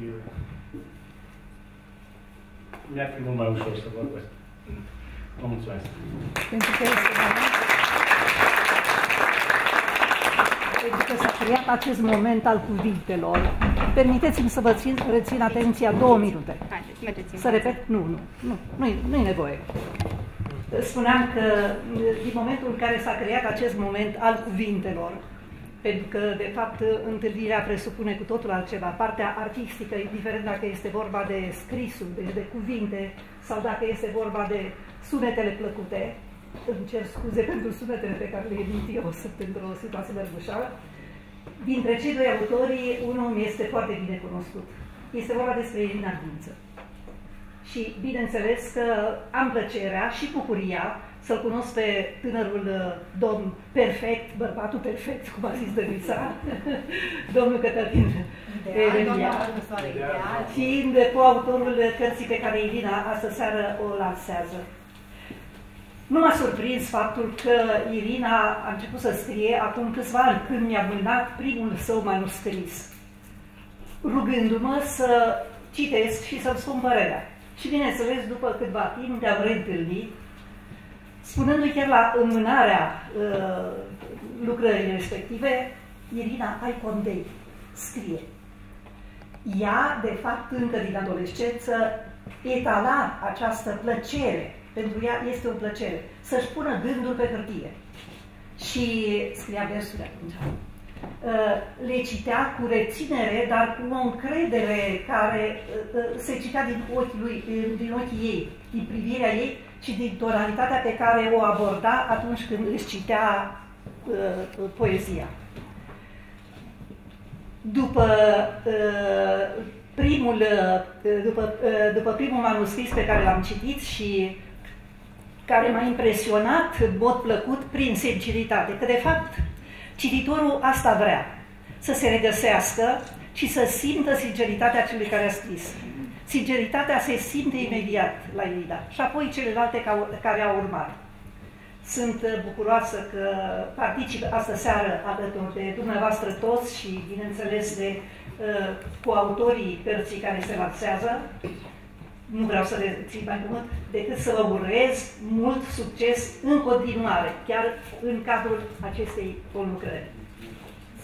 mi-ar fi mult mai ușor să vorbesc. Vă mulțumesc. Pentru că este Pentru că s-a creat acest moment al cuvintelor. Permiteți-mi să vă țin, rețin atenția două minute. Haideți, mergeți. Să repet? Nu, nu. Nu, nu-i, nu-i nevoie. Spuneam că din momentul în care s-a creat acest moment al cuvintelor, pentru că, de fapt, întâlnirea presupune cu totul altceva, partea artistică, indiferent dacă este vorba de scrisul, deci de cuvinte, sau dacă este vorba de sunetele plăcute, îmi cer scuze pentru sunetele pe care le emit eu pentru o situație mărgușală, dintre cei doi autorii, unul mi este foarte bine cunoscut. Este vorba despre Irina Ghință. Și, bineînțeles, că am plăcerea și bucuria să-l cunosc pe tânărul domn perfect, bărbatul perfect, cum a zis Dănița, domnul Cătălin Eremia, fiind coautorul cărții pe care Irina astă seară o lansează. Nu m-a surprins faptul că Irina a început să scrie acum câțiva ani, când mi-a mânat primul său manuscris, rugându-mă să citesc și să-mi spun părerea. Și, bineînțeles, după câtva timp ne-am reîntâlnit, spunându-i chiar la înmânarea uh, lucrării respective, Irina, ai condei, scrie. Ea, de fapt, încă din adolescență, etala această plăcere, pentru ea este o plăcere, să-și pună gândul pe hârtie. Și scria versuri atunci. Le citea cu reținere, dar cu o încredere care se citea din ochii lui, din ochii ei, din privirea ei și din tonalitatea pe care o aborda atunci când își citea uh, poezia. După uh, primul, uh, după, uh, după primul manuscris pe care l-am citit și care m-a impresionat în mod plăcut prin sinceritate, că de fapt cititorul asta vrea, să se regăsească și să simtă sinceritatea celui care a scris. Sinceritatea se simte imediat la Irina și apoi celelalte care au urmat. Sunt bucuroasă că particip astă seară alături de dumneavoastră toți și, bineînțeles, de uh, coautorii cărții care se lansează. Nu vreau să le țin mai mult decât să vă urez mult succes în continuare, chiar în cadrul acestei conlucrări.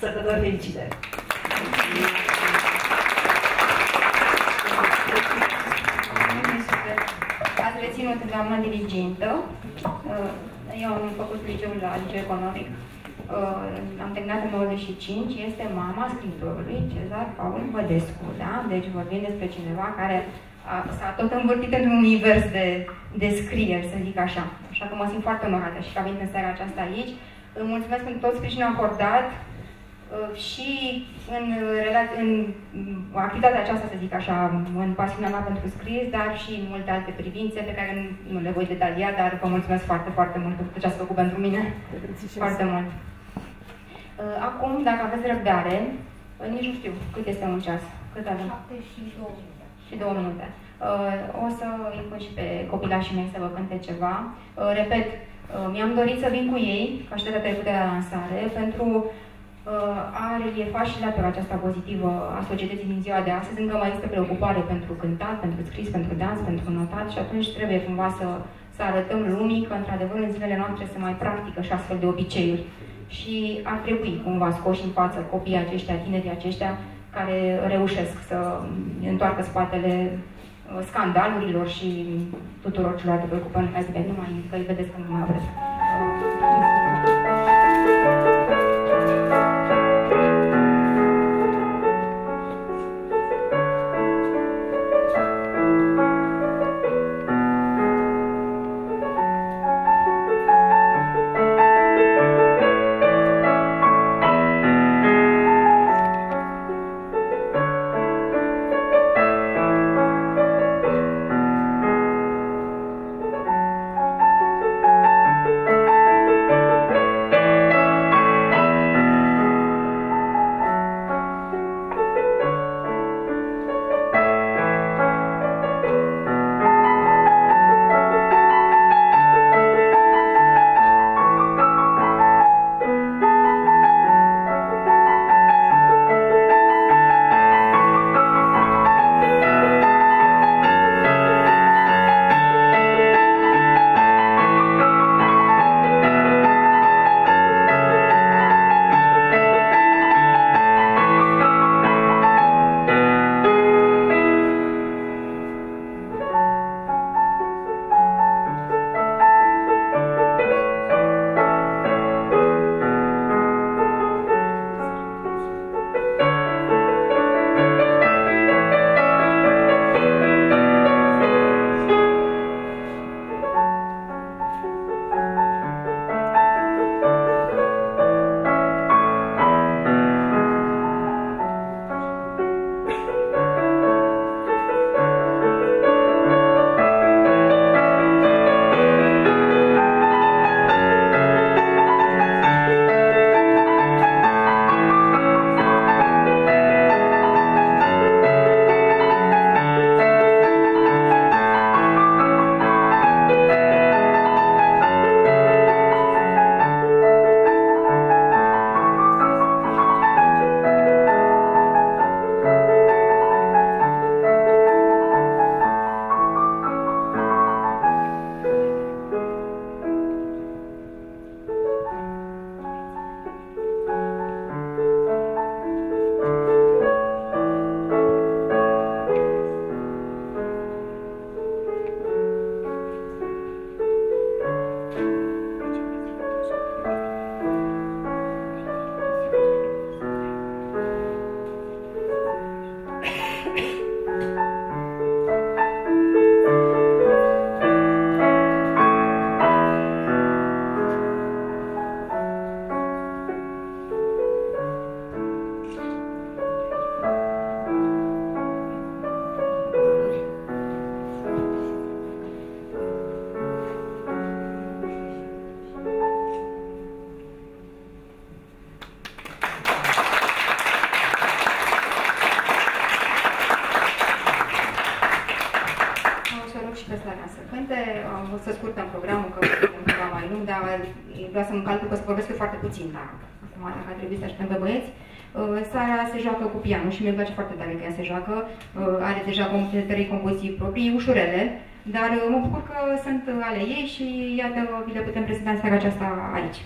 Sărbători fericite! Ați reținut doamna dirigintă. Eu am făcut liceul la liceu economic. Am terminat în nouăzeci și cinci. Este mama scriitorului Cezar Paul Bădescu. Da? Deci vorbim despre cineva care s-a tot învârtit în un univers de, de scrieri, să zic așa. Așa că mă simt foarte onorată și că a venit în seara aceasta aici. Îmi mulțumesc pentru tot sprijinul acordat și în, în activitatea aceasta, să zic așa, în pasiunea mea pentru scris, dar și în multe alte privințe pe care nu le voi detalia, dar vă mulțumesc foarte, foarte mult pentru ce ați făcut pentru mine. Foarte mult. Acum, dacă aveți răbdare, nici nu știu cât este un ceas. Cât avem? șapte și două minute. O să îi pun și pe copilașii mei să vă cânte ceva. Repet, mi-am dorit să vin cu ei, ca și data trecută la lansare, pentru uh, a reliefa și latura aceasta pozitivă a societății din ziua de astăzi. Încă mai este preocupare pentru cântat, pentru scris, pentru dans, pentru notat și atunci trebuie cumva să, să arătăm lumii că, într-adevăr, în zilele noastre se mai practică și astfel de obiceiuri. Și ar trebui cumva scoși în față copiii aceștia, tinerii aceștia, care reușesc să întoarcă spatele scandalurilor și tuturor celorlalte lucruri până azi pe numai, că îi vedeți că nu mai aveți. Vreau să-mi calcuc că să vorbesc eu foarte puțin, dar acum, dacă a trebuit să așteptăm pe băieți, Sara se joacă cu pianul și mi-e place foarte tare că ea se joacă, are deja trei compoziții proprii, ușurele, dar mă bucur că sunt ale ei și iată, vi le putem prezenta în seara aceasta aici.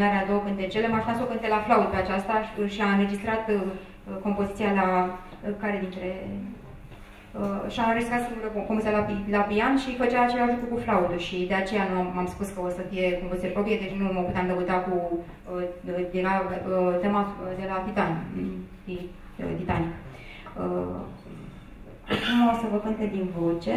terminarea a două cântecele, m-aș lăsa să o cânte la flaut pe aceasta și a înregistrat uh, compoziția la uh, care dintre... Uh, și a înregistrat compoziția la, la pian și făcea același lucru cu flautul și de aceea nu m-am spus că o să fie compoziție proprie, deci nu mă puteam dăuta cu uh, de, de la uh, tema de la Titan, uh, Titanic. Uh, acum o să vă cânte din voce.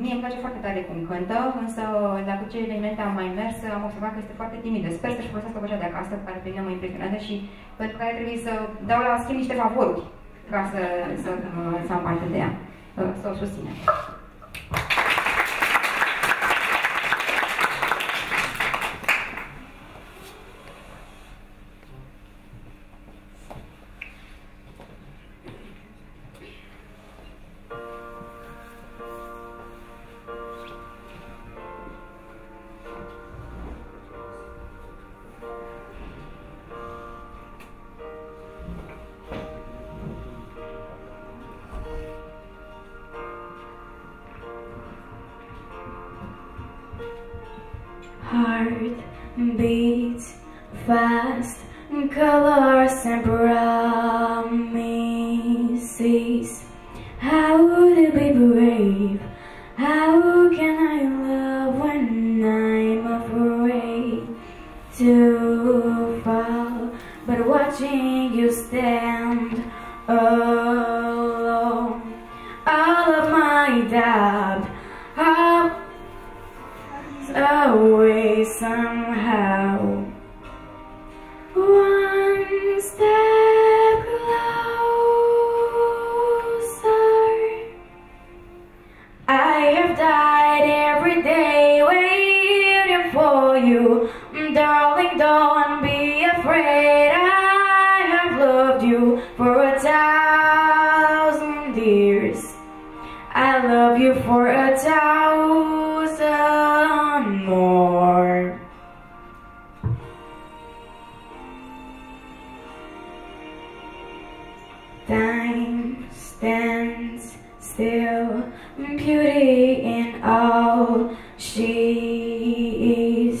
Mie îmi place foarte tare cum cântă, însă la cât ce elemente am mai mers, am observat că este foarte timidă. Sper să-și folosească vocea de acasă, pe care pe mine mă impresionează și pentru care trebuie să dau la schimb niște favoruri ca să, să, să am parte de ea, să o susținem. Heart beats fast, colors and promises. How would I be brave? How can I love when I'm afraid to fall? But watching you stand alone, all of my doubt away somehow. One step closer. I have died every day waiting for you, darling. Don't be afraid. I have loved you for a thousand years. I love you for a thousand. More. Time stands still, beauty in all she is.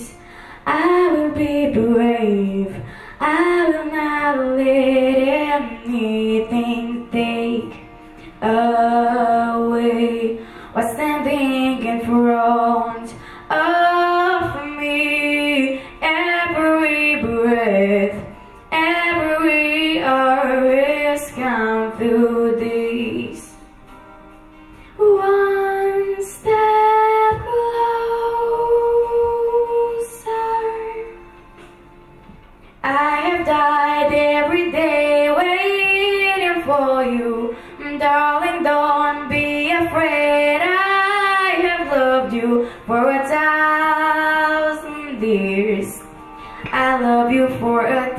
I will be brave, I will not let anything take away what's standing in front of for a thousand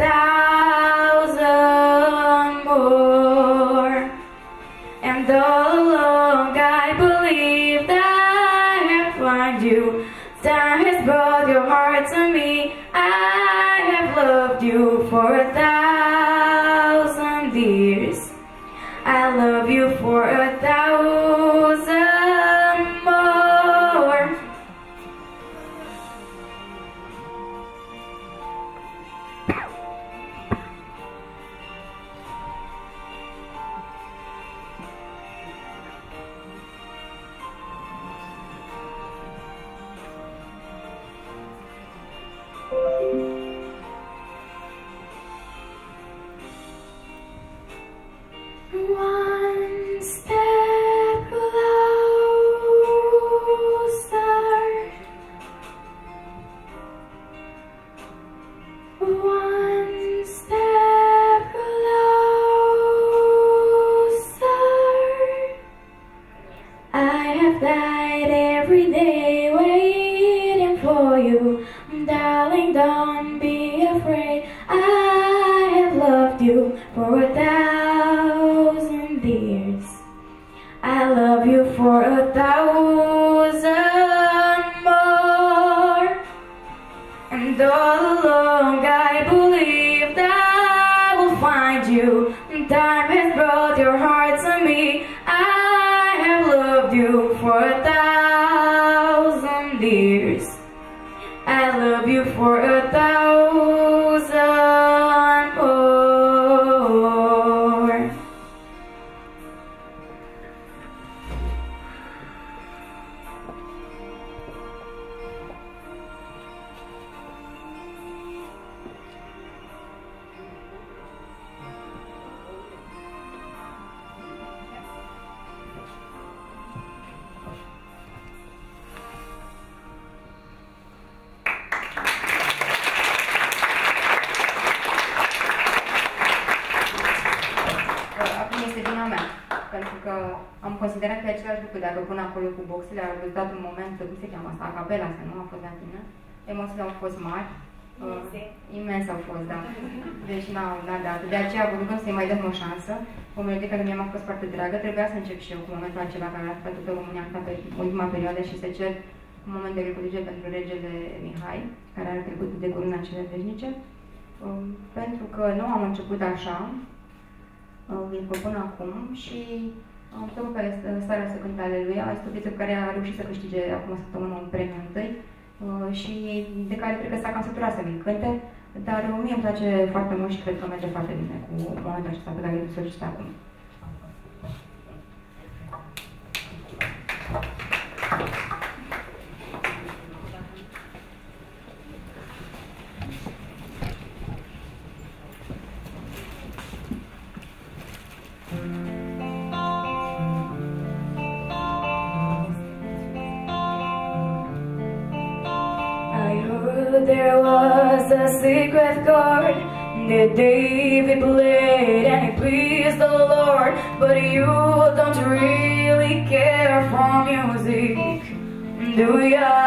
years. I love you for a thousand more. And all along I believe that I have found you. Time has brought your heart to me. I have loved you for a thousand years. I love you for a thousand. One step closer. One step closer. I have died every day waiting for you, darling. Don't be afraid. I have loved you for a thousand years. I love you for a thousand more. And all along I believe that I will find you. Time has brought your heart to me. I have loved you for a thousand years. I love you for a thousand. că am considerat că e același lucru, dacă pun acolo cu boxele, a rezultat un moment, cum se cheamă asta, acapela, să nu a fost la tine. Emoțiile au fost mari, imense, uh, imense au fost, da. Deci n-au dat. De aceea vorbim să-i mai dăm o șansă. O melodie care mi-a fost foarte dragă, trebuia să încep și eu cu momentul acela care a dat pentru România pe ultima perioadă și să cer un moment de reculegere pentru regele Mihai, care a trecut de coruna cele veșnice. Uh, pentru că nu am început așa, îl propun acum și am făcut pe starea să cânte Aleluia, este o piesă care a reușit să câștige acum o săptămână un premiu întâi și de care cred că s-a cam săturat să mi-l cânte, dar mie îmi place foarte mult și cred că merge foarte bine cu momentul acesta pe care îl solicit acum. There was a secret chord that David played and it pleased the Lord. But you don't really care for music, do ya?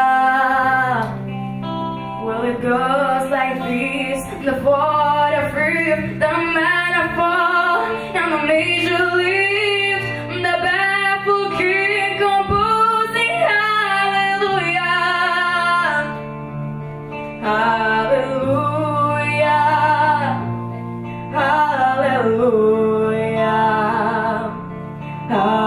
Well, it goes like this: the fourth, the fifth, the minor fall, and the major leaves, the baffled king composing hallelujah. Hallelujah, hallelujah, hallelujah, hallelujah.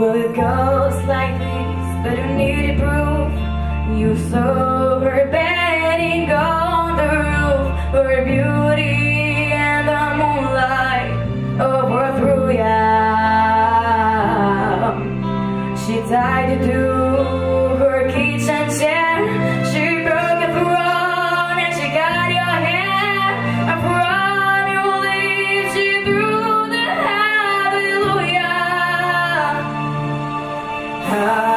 Well, it goes like this, but you needed proof. You saw her back on the roof, her beauty and the moonlight overthrew ya. She tied you to her kitchen chair, she broke your throne and she got your hair, and from your lips she threw the hallelujah. Hallelujah.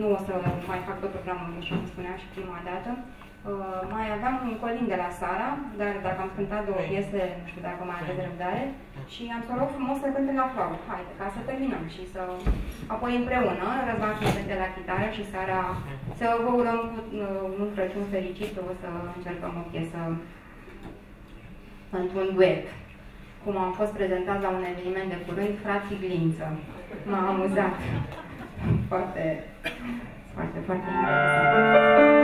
Nu o să mai fac tot programul, așa cum spuneam și prima dată. Uh, mai aveam un colin de la Sara, dar dacă am cântat două piese, nu știu dacă mai aveți răbdare, și am să rog frumos să cântem la flaut. Haide, ca să terminăm și să... Apoi împreună, Răzvan de la chitară și Sara, să vă urăm un Crăciun fericit, o să încercăm o piesă într-un duet. Cum am fost prezentat la un eveniment de curând, Frații Glință. M-a amuzat. Foarte, foarte, foarte interesant.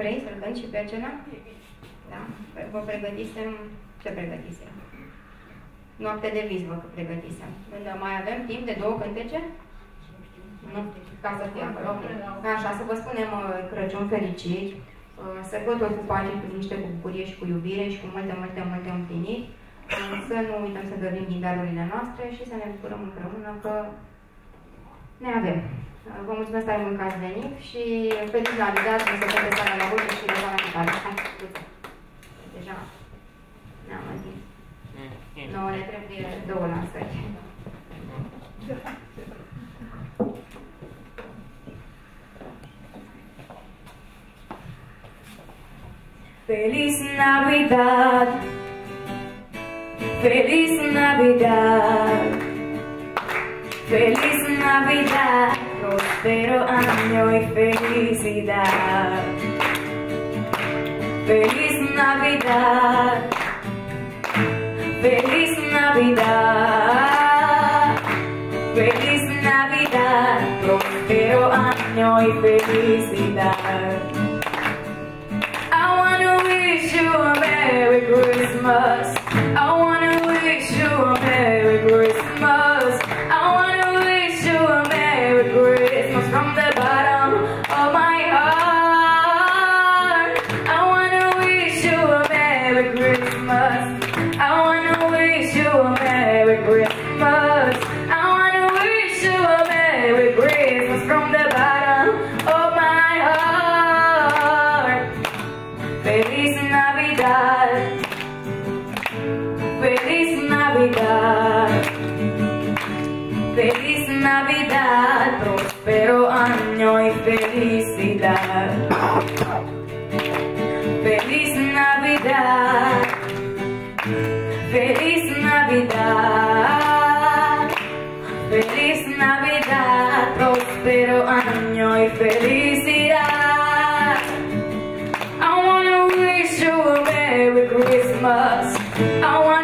Vrei să-l dăm și pe acela? Da? Vă pregătisem... Ce pregătisem? Noapte de vis vă pregătisem. Mai avem timp de două cântece? Nu? Ca să fie acolo. Așa, să vă spunem Crăciun fericit, sărbători cu pace, cu liniște, cu bucurie și cu iubire și cu multe, multe, multe împliniri. Să nu uităm să gărim din darurile noastre și să ne bucurăm împreună că ne avem. Vă mulțumesc tare mult că ați venit și feliz Navidad, să vă vedeți la urmă și la urmă la urmă. Deja ne-am zis. Nouă ne trebuie două lansări. Feliz Navidad, Feliz Navidad, Feliz Navidad. Prospero año y felicidad. Feliz Navidad, Feliz Navidad, Feliz Navidad. Prospero año y felicidad. I wanna wish you a Merry Christmas. I wanna a Merry Christmas. I wanna wish you a Merry Christmas from the bottom of my heart. I wanna wish you a Merry Christmas. I wanna wish you a Merry Christmas. I wanna wish you a Merry Christmas from the bottom of my heart. Feliz Navidad. Feliz Navidad, feliz Navidad, próspero año y felicidad. Feliz Navidad, feliz Navidad, feliz Navidad, próspero año y felicidad. I wanna wish you a Merry Christmas. I wanna